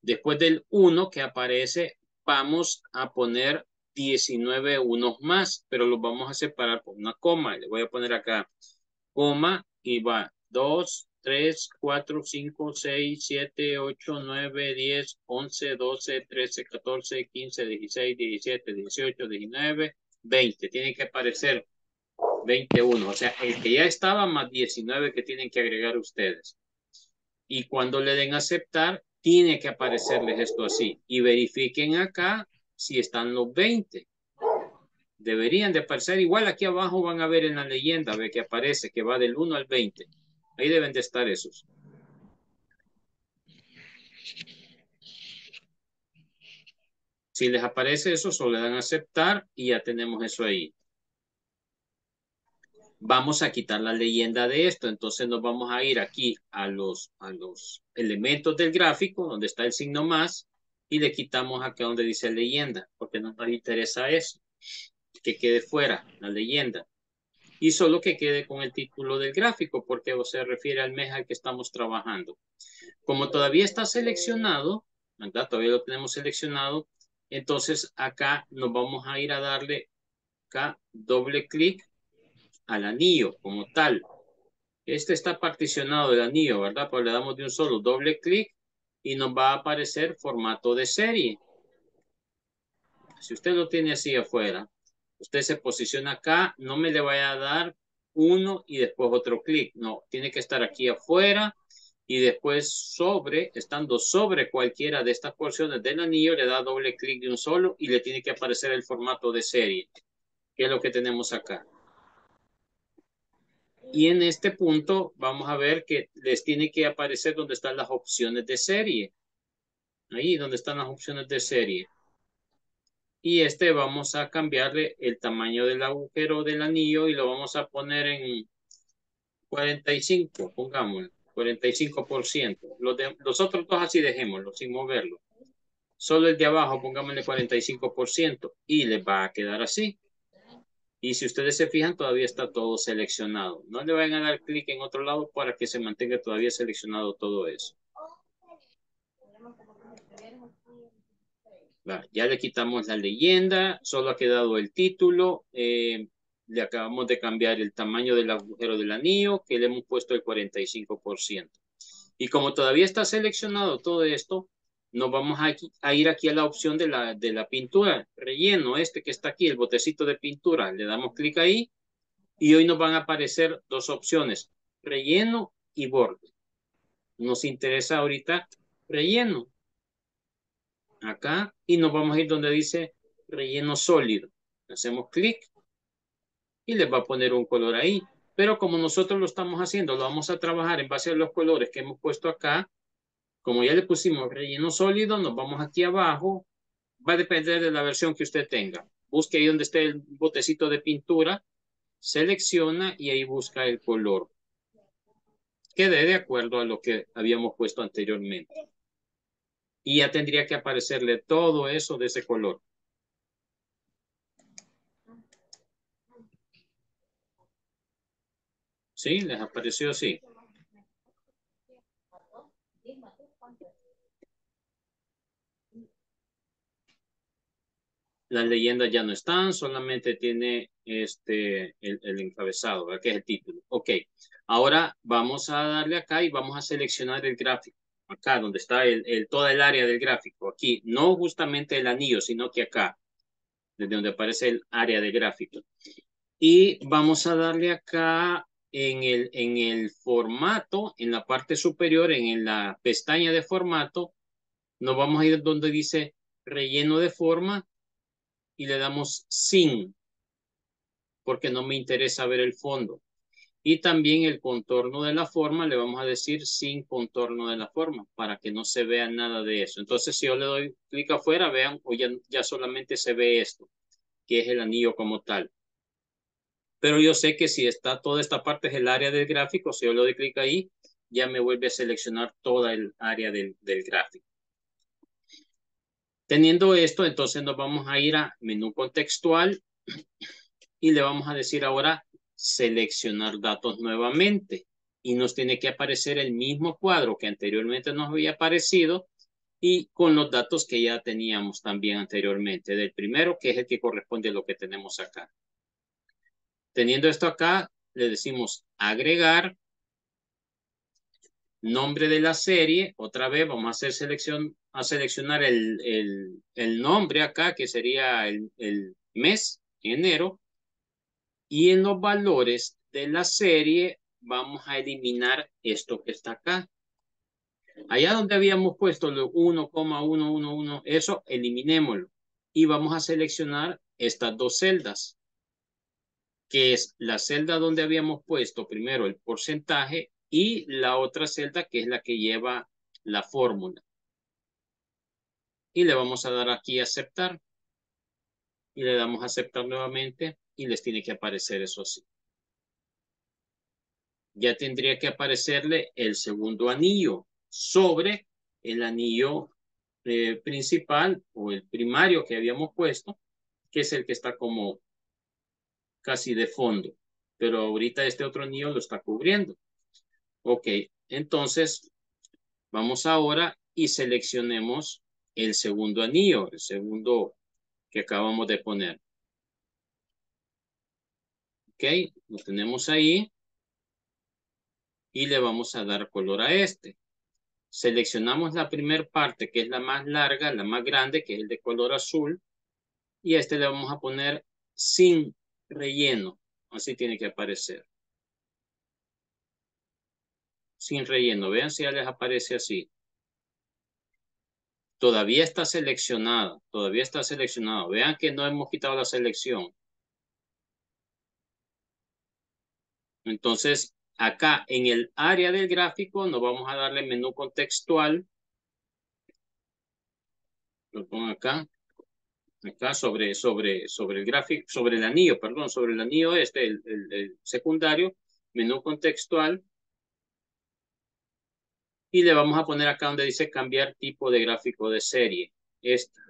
Después del uno que aparece vamos a poner diecinueve unos más, pero los vamos a separar por una coma. Le voy a poner acá coma y va dos, tres, cuatro, cinco, seis, siete, ocho, nueve, diez, once, doce, trece, catorce, quince, dieciséis, diecisiete, dieciocho, diecinueve, veinte. Tiene que aparecer veintiuno, o sea, el que ya estaba más diecinueve que tienen que agregar ustedes. Y cuando le den aceptar, tiene que aparecerles esto así. Y verifiquen acá si están los veinte, deberían de aparecer. Igual aquí abajo van a ver en la leyenda, ve que aparece, que va del uno al veinte. Ahí deben de estar esos. Si les aparece eso, solo le dan a aceptar y ya tenemos eso ahí. Vamos a quitar la leyenda de esto. Entonces nos vamos a ir aquí a los, a los elementos del gráfico, donde está el signo más. Y le quitamos acá donde dice leyenda, porque no nos interesa eso, que quede fuera la leyenda. Y solo que quede con el título del gráfico, porque se refiere al mes al que estamos trabajando. Como todavía está seleccionado, ¿verdad? Todavía lo tenemos seleccionado, entonces acá nos vamos a ir a darle acá doble clic al anillo como tal. Este está particionado el anillo, ¿verdad? Pues le damos de un solo doble clic. Y nos va a aparecer formato de serie. Si usted lo tiene así afuera, usted se posiciona acá, no me le vaya a dar uno y después otro clic. No, tiene que estar aquí afuera y después sobre, estando sobre cualquiera de estas porciones del anillo, le da doble clic de un solo y le tiene que aparecer el formato de serie, que es lo que tenemos acá. Y en este punto vamos a ver que les tiene que aparecer donde están las opciones de serie. Ahí donde están las opciones de serie. y este vamos a cambiarle el tamaño del agujero del anillo y lo vamos a poner en cuarenta y cinco, pongámoslo, cuarenta y cinco por ciento. Los, de, los otros dos así dejémoslo, sin moverlo. Solo el de abajo, pongámosle cuarenta y cinco por ciento y les va a quedar así. Y si ustedes se fijan, todavía está todo seleccionado. No le vayan a dar clic en otro lado para que se mantenga todavía seleccionado todo eso. Ya le quitamos la leyenda, solo ha quedado el título. Eh, le acabamos de cambiar el tamaño del agujero del anillo, que le hemos puesto el cuarenta y cinco por ciento. Y como todavía está seleccionado todo esto, nos vamos a, aquí, a ir aquí a la opción de la, de la pintura. Relleno, este que está aquí, el botecito de pintura. Le damos clic ahí y hoy nos van a aparecer dos opciones, relleno y borde. Nos interesa ahorita relleno. Acá, y nos vamos a ir donde dice relleno sólido. Hacemos clic y les va a poner un color ahí. Pero como nosotros lo estamos haciendo, lo vamos a trabajar en base a los colores que hemos puesto acá. Como ya le pusimos relleno sólido, nos vamos aquí abajo. Va a depender de la versión que usted tenga. Busque ahí donde esté el botecito de pintura. Selecciona y ahí busca el color. Quede de acuerdo a lo que habíamos puesto anteriormente. Y ya tendría que aparecerle todo eso de ese color. ¿Sí? ¿Les apareció así? Las leyendas ya no están, solamente tiene este, el, el encabezado, ¿verdad? Que es el título. Ok, ahora vamos a darle acá y vamos a seleccionar el gráfico. Acá donde está el, el, toda el área del gráfico. Aquí, no justamente el anillo, sino que acá, desde donde aparece el área de gráfico. Y vamos a darle acá en el, en el formato, en la parte superior, en, en la pestaña de formato, nos vamos a ir donde dice relleno de forma. Y le damos sin, porque no me interesa ver el fondo. Y también el contorno de la forma, le vamos a decir sin contorno de la forma, para que no se vea nada de eso. Entonces, si yo le doy clic afuera, vean, o ya, ya solamente se ve esto, que es el anillo como tal. Pero yo sé que si está toda esta parte es el área del gráfico, si yo le doy clic ahí, ya me vuelve a seleccionar toda el área del, del gráfico. Teniendo esto, entonces nos vamos a ir a menú contextual y le vamos a decir ahora seleccionar datos nuevamente. Y nos tiene que aparecer el mismo cuadro que anteriormente nos había aparecido y con los datos que ya teníamos también anteriormente. Del primero, que es el que corresponde a lo que tenemos acá. Teniendo esto acá, le decimos agregar. Nombre de la serie, otra vez vamos a hacer selección, a seleccionar el, el, el nombre acá, que sería el, el mes, enero. Y en los valores de la serie vamos a eliminar esto que está acá. Allá donde habíamos puesto lo uno coma uno uno uno, eso eliminémoslo. Y vamos a seleccionar estas dos celdas, que es la celda donde habíamos puesto primero el porcentaje y la otra celda que es la que lleva la fórmula. Y le vamos a dar aquí a aceptar. Y le damos a aceptar nuevamente y les tiene que aparecer eso así. Ya tendría que aparecerle el segundo anillo sobre el anillo eh, principal o el primario que habíamos puesto, que es el que está como casi de fondo. Pero ahorita este otro anillo lo está cubriendo. Ok, entonces vamos ahora y seleccionemos el segundo anillo, el segundo que acabamos de poner. Ok, lo tenemos ahí y le vamos a dar color a este. Seleccionamos la primera parte que es la más larga, la más grande, que es el de color azul. Y a este le vamos a poner sin relleno, así tiene que aparecer. Sin relleno, vean si ya les aparece así. Todavía está seleccionado, todavía está seleccionado. Vean que no hemos quitado la selección. Entonces, acá en el área del gráfico, nos vamos a darle menú contextual. Lo pongo acá. acá sobre, sobre, sobre el gráfico, sobre el anillo, perdón, sobre el anillo este, el, el, el secundario, menú contextual. Y le vamos a poner acá donde dice cambiar tipo de gráfico de serie. Esta.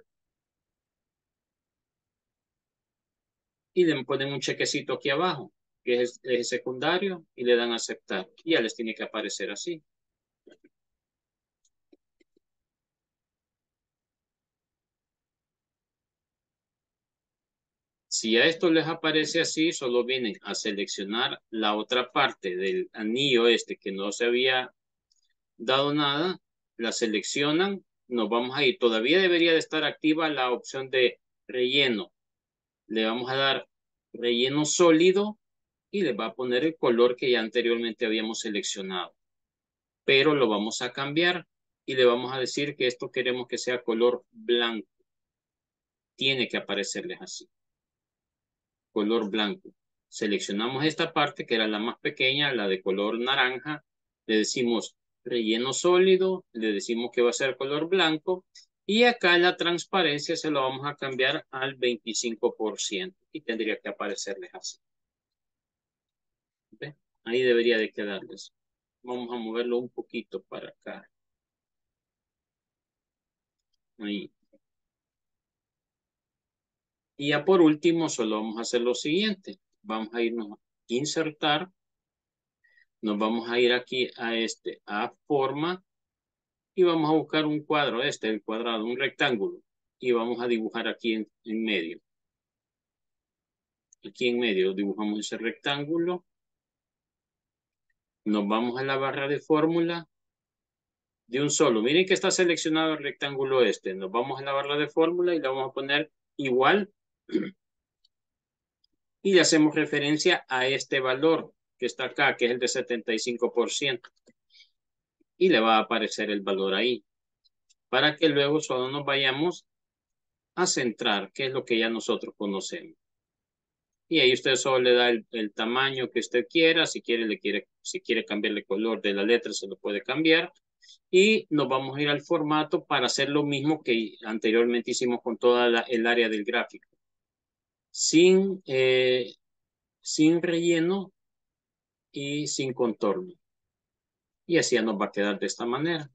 Y le ponen un chequecito aquí abajo, que es el secundario, y le dan a aceptar. Y ya les tiene que aparecer así. Si a esto les aparece así, solo vienen a seleccionar la otra parte del anillo este que no se había dado nada, la seleccionan, nos vamos a ir. Todavía debería de estar activa la opción de relleno. Le vamos a dar relleno sólido y le va a poner el color que ya anteriormente habíamos seleccionado. Pero lo vamos a cambiar y le vamos a decir que esto queremos que sea color blanco. Tiene que aparecerles así. Color blanco. Seleccionamos esta parte que era la más pequeña, la de color naranja. Le decimos relleno sólido. Le decimos que va a ser color blanco. Y acá la transparencia se lo vamos a cambiar al veinticinco por ciento. Y tendría que aparecerles así. ¿Ve? Ahí debería de quedarles. Vamos a moverlo un poquito para acá. Ahí. Y ya por último, solo vamos a hacer lo siguiente. Vamos a irnos a insertar. Nos vamos a ir aquí a este, a forma. Y vamos a buscar un cuadro, este, el cuadrado, un rectángulo. Y vamos a dibujar aquí en, en medio. Aquí en medio dibujamos ese rectángulo. Nos vamos a la barra de fórmula. De un solo. Miren que está seleccionado el rectángulo este. Nos vamos a la barra de fórmula y le vamos a poner igual. Y le hacemos referencia a este valor que está acá, que es el de setenta y cinco por ciento. Y le va a aparecer el valor ahí. Para que luego solo nos vayamos a centrar, que es lo que ya nosotros conocemos. Y ahí usted solo le da el, el tamaño que usted quiera. Si quiere, le quiere, si quiere cambiarle el color de la letra, se lo puede cambiar. Y nos vamos a ir al formato para hacer lo mismo que anteriormente hicimos con toda la, el área del gráfico. Sin, eh, sin relleno y sin contorno. Y así ya nos va a quedar de esta manera.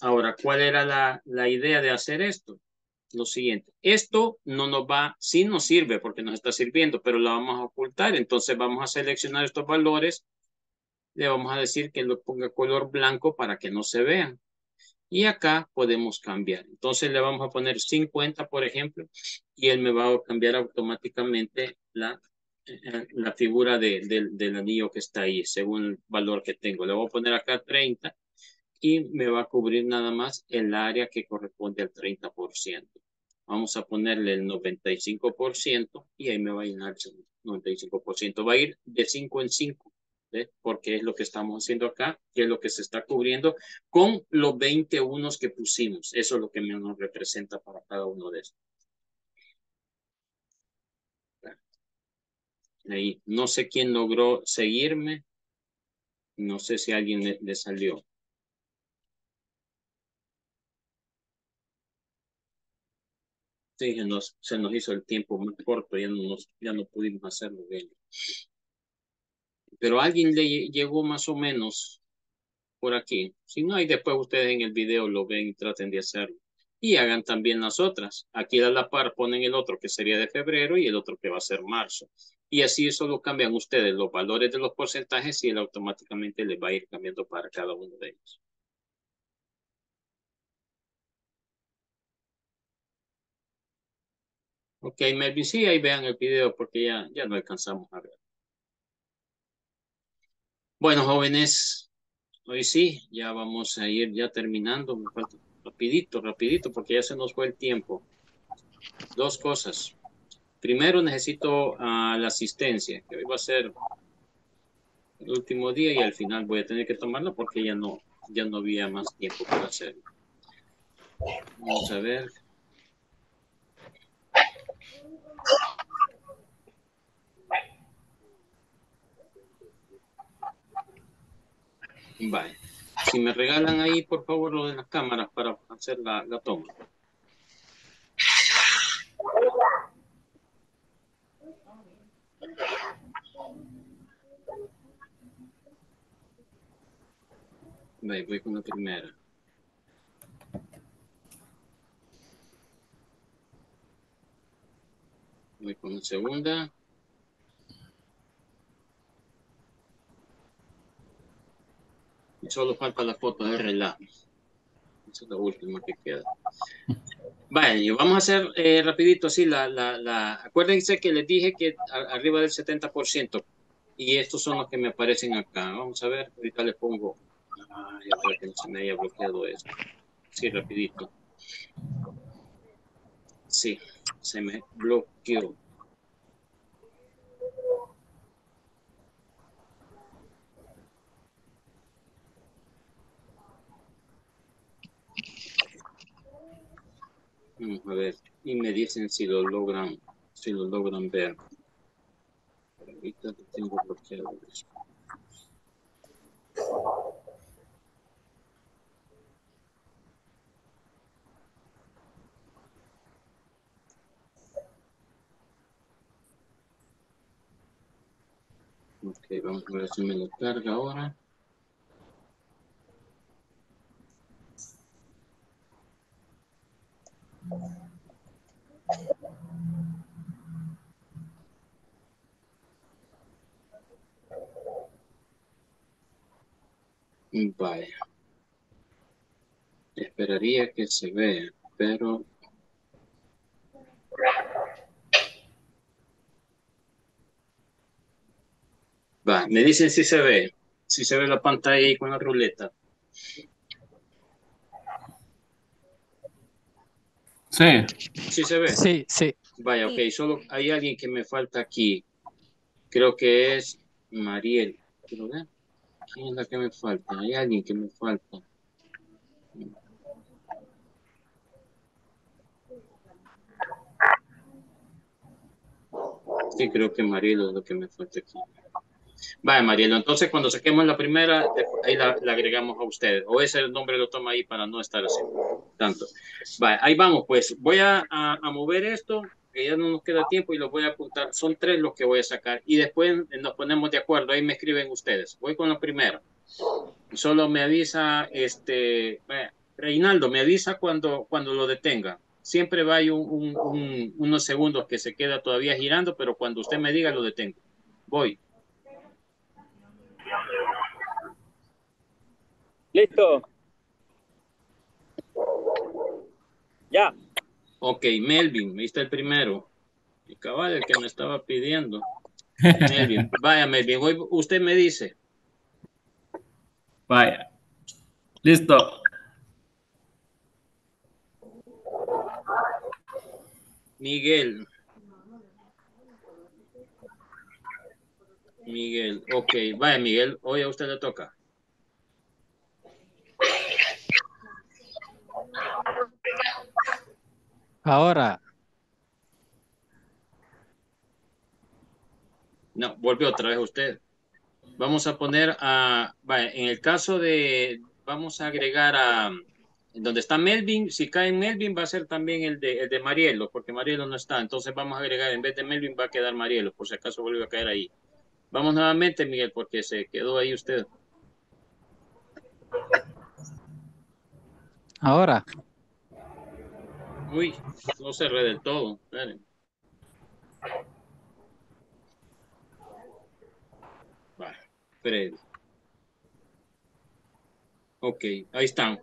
Ahora, ¿cuál era la, la idea de hacer esto? Lo siguiente. Esto no nos va, sí nos sirve porque nos está sirviendo, pero la vamos a ocultar. Entonces vamos a seleccionar estos valores. Le vamos a decir que lo ponga color blanco para que no se vean. Y acá podemos cambiar. Entonces le vamos a poner cincuenta, por ejemplo, y él me va a cambiar automáticamente la, la figura de, de, del anillo que está ahí, según el valor que tengo. Le voy a poner acá treinta y me va a cubrir nada más el área que corresponde al treinta por ciento. Vamos a ponerle el noventa y cinco por ciento y ahí me va a llenar el noventa y cinco por ciento. Va a ir de cinco en cinco. Porque es lo que estamos haciendo acá, que es lo que se está cubriendo con los veintiuno que pusimos. Eso es lo que nos representa para cada uno de estos. Ahí. No sé quién logró seguirme. No sé si a alguien le, le salió. Sí, se nos, se nos hizo el tiempo muy corto. Ya no, nos, ya no pudimos hacerlo bien. Pero alguien le llegó más o menos por aquí. Si no, ahí después ustedes en el video lo ven y traten de hacerlo. Y hagan también las otras. Aquí a la par ponen el otro que sería de febrero y el otro que va a ser marzo. Y así solo cambian ustedes los valores de los porcentajes y él automáticamente les va a ir cambiando para cada uno de ellos. Ok, Melvin, sí, ahí vean el video porque ya, ya no alcanzamos a ver. Bueno, jóvenes, hoy sí, ya vamos a ir ya terminando. Me falta rapidito, rapidito, porque ya se nos fue el tiempo. Dos cosas. Primero, necesito uh, la asistencia, que hoy va a ser el último día y al final voy a tener que tomarla porque ya no, ya no había más tiempo para hacerlo. Vamos a ver. Vale. Si me regalan ahí, por favor, lo de las cámaras para hacer la, la toma. Bem, vou com a primeira. Voy con la segunda. Y solo falta la foto de relato. Esa es la última que queda. Vale, vamos a hacer eh, rapidito así. La, la, la... Acuérdense que les dije que a, arriba del setenta por ciento. Y estos son los que me aparecen acá. Vamos a ver, ahorita les pongo. Ah, ya para que no se me haya bloqueado esto. Sí, rapidito. Sí, se me bloqueó. Vamos a ver, y me dicen si lo logran, si lo logran ver. Ahorita tengo bloqueado eso. Ok, vamos a ver si me lo carga ahora. Vaya. Esperaría que se vea, pero... Va, me dicen si se ve, si se ve la pantalla ahí con la ruleta. Sí. ¿Sí se ve? Sí, sí. Vaya, ok, solo hay alguien que me falta aquí. Creo que es Mariel. ¿Quién es la que me falta? Hay alguien que me falta. Sí, creo que Mariel es lo que me falta aquí. Vale, Marielo, entonces cuando saquemos la primera, ahí la, la agregamos a ustedes. O ese nombre lo toma ahí para no estar así tanto. Vale, ahí vamos, pues. Voy a, a, a mover esto, que ya no nos queda tiempo, y los voy a apuntar. Son tres los que voy a sacar. Y después nos ponemos de acuerdo. Ahí me escriben ustedes. Voy con la primera. Solo me avisa, este, eh, Reinaldo, me avisa cuando, cuando lo detenga. Siempre va hay un, un, un, unos segundos que se queda todavía girando, pero cuando usted me diga, lo detengo. Voy. Listo. Ya. Ok, Melvin, ahí está el primero. El caballo que me estaba pidiendo. Melvin, vaya, Melvin, hoy usted me dice. Vaya. Listo. Miguel. Miguel, ok, vaya, Miguel, hoy a usted le toca. Ahora. No, vuelve otra vez usted. Vamos a poner a... Vaya, en el caso de... Vamos a agregar a... Donde está Melvin, si cae en Melvin va a ser también el de, el de Marielos, porque Marielos no está. Entonces vamos a agregar, en vez de Melvin va a quedar Marielos, por si acaso vuelve a caer ahí. Vamos nuevamente, Miguel, porque se quedó ahí usted. Ahora. Uy, no cerré del todo. Esperen. Vale, Freddy. Ok, ahí están.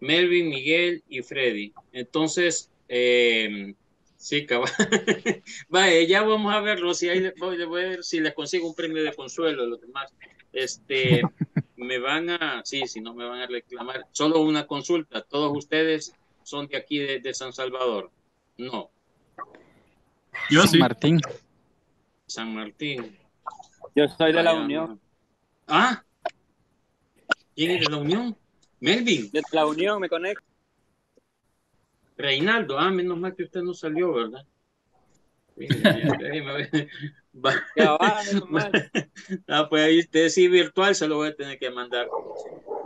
Melvin, Miguel y Freddy. Entonces, eh, sí, cabal. Vale, ya vamos a verlo. Si ahí les voy, les voy a ver si les consigo un premio de consuelo. Los demás, este, me van a, sí, si no me van a reclamar. Solo una consulta. Todos ustedes son de aquí, de, de San Salvador. No. Yo San sí. Martín. San Martín. Yo soy de Ay, la Unión. ¿Ah? ¿Quién es de la Unión? Melvin. De la Unión, me conecto. Reinaldo. Ah, menos mal que usted no salió, ¿verdad? Ah, pues ahí usted sí virtual se lo voy a tener que mandar.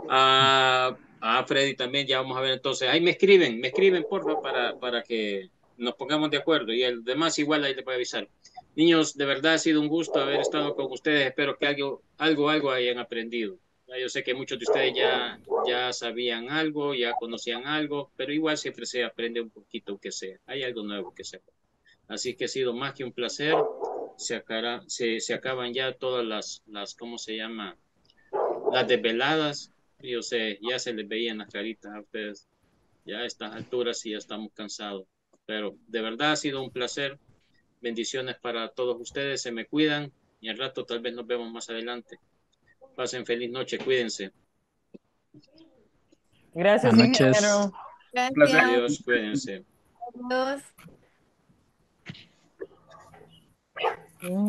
Ah... Ah, Freddy también, ya vamos a ver entonces. Ahí me escriben, me escriben, porfa, para, para que nos pongamos de acuerdo y el demás igual ahí le puede avisar. Niños, de verdad ha sido un gusto haber estado con ustedes. Espero que algo, algo, algo hayan aprendido. Yo sé que muchos de ustedes ya, ya sabían algo, ya conocían algo, pero igual siempre se aprende un poquito, que sea. Hay algo nuevo que sea. Así que ha sido más que un placer. Se, acara, se, se acaban ya todas las, las, ¿cómo se llama? Las desveladas. Yo sé, ya se les veía en las caritas a ustedes. Ya a estas alturas sí ya estamos cansados. Pero de verdad ha sido un placer. Bendiciones para todos ustedes. Se me cuidan. Y al rato tal vez nos vemos más adelante. Pasen feliz noche. Cuídense. Gracias, ingeniero. Gracias. Adiós. Cuídense. Adiós.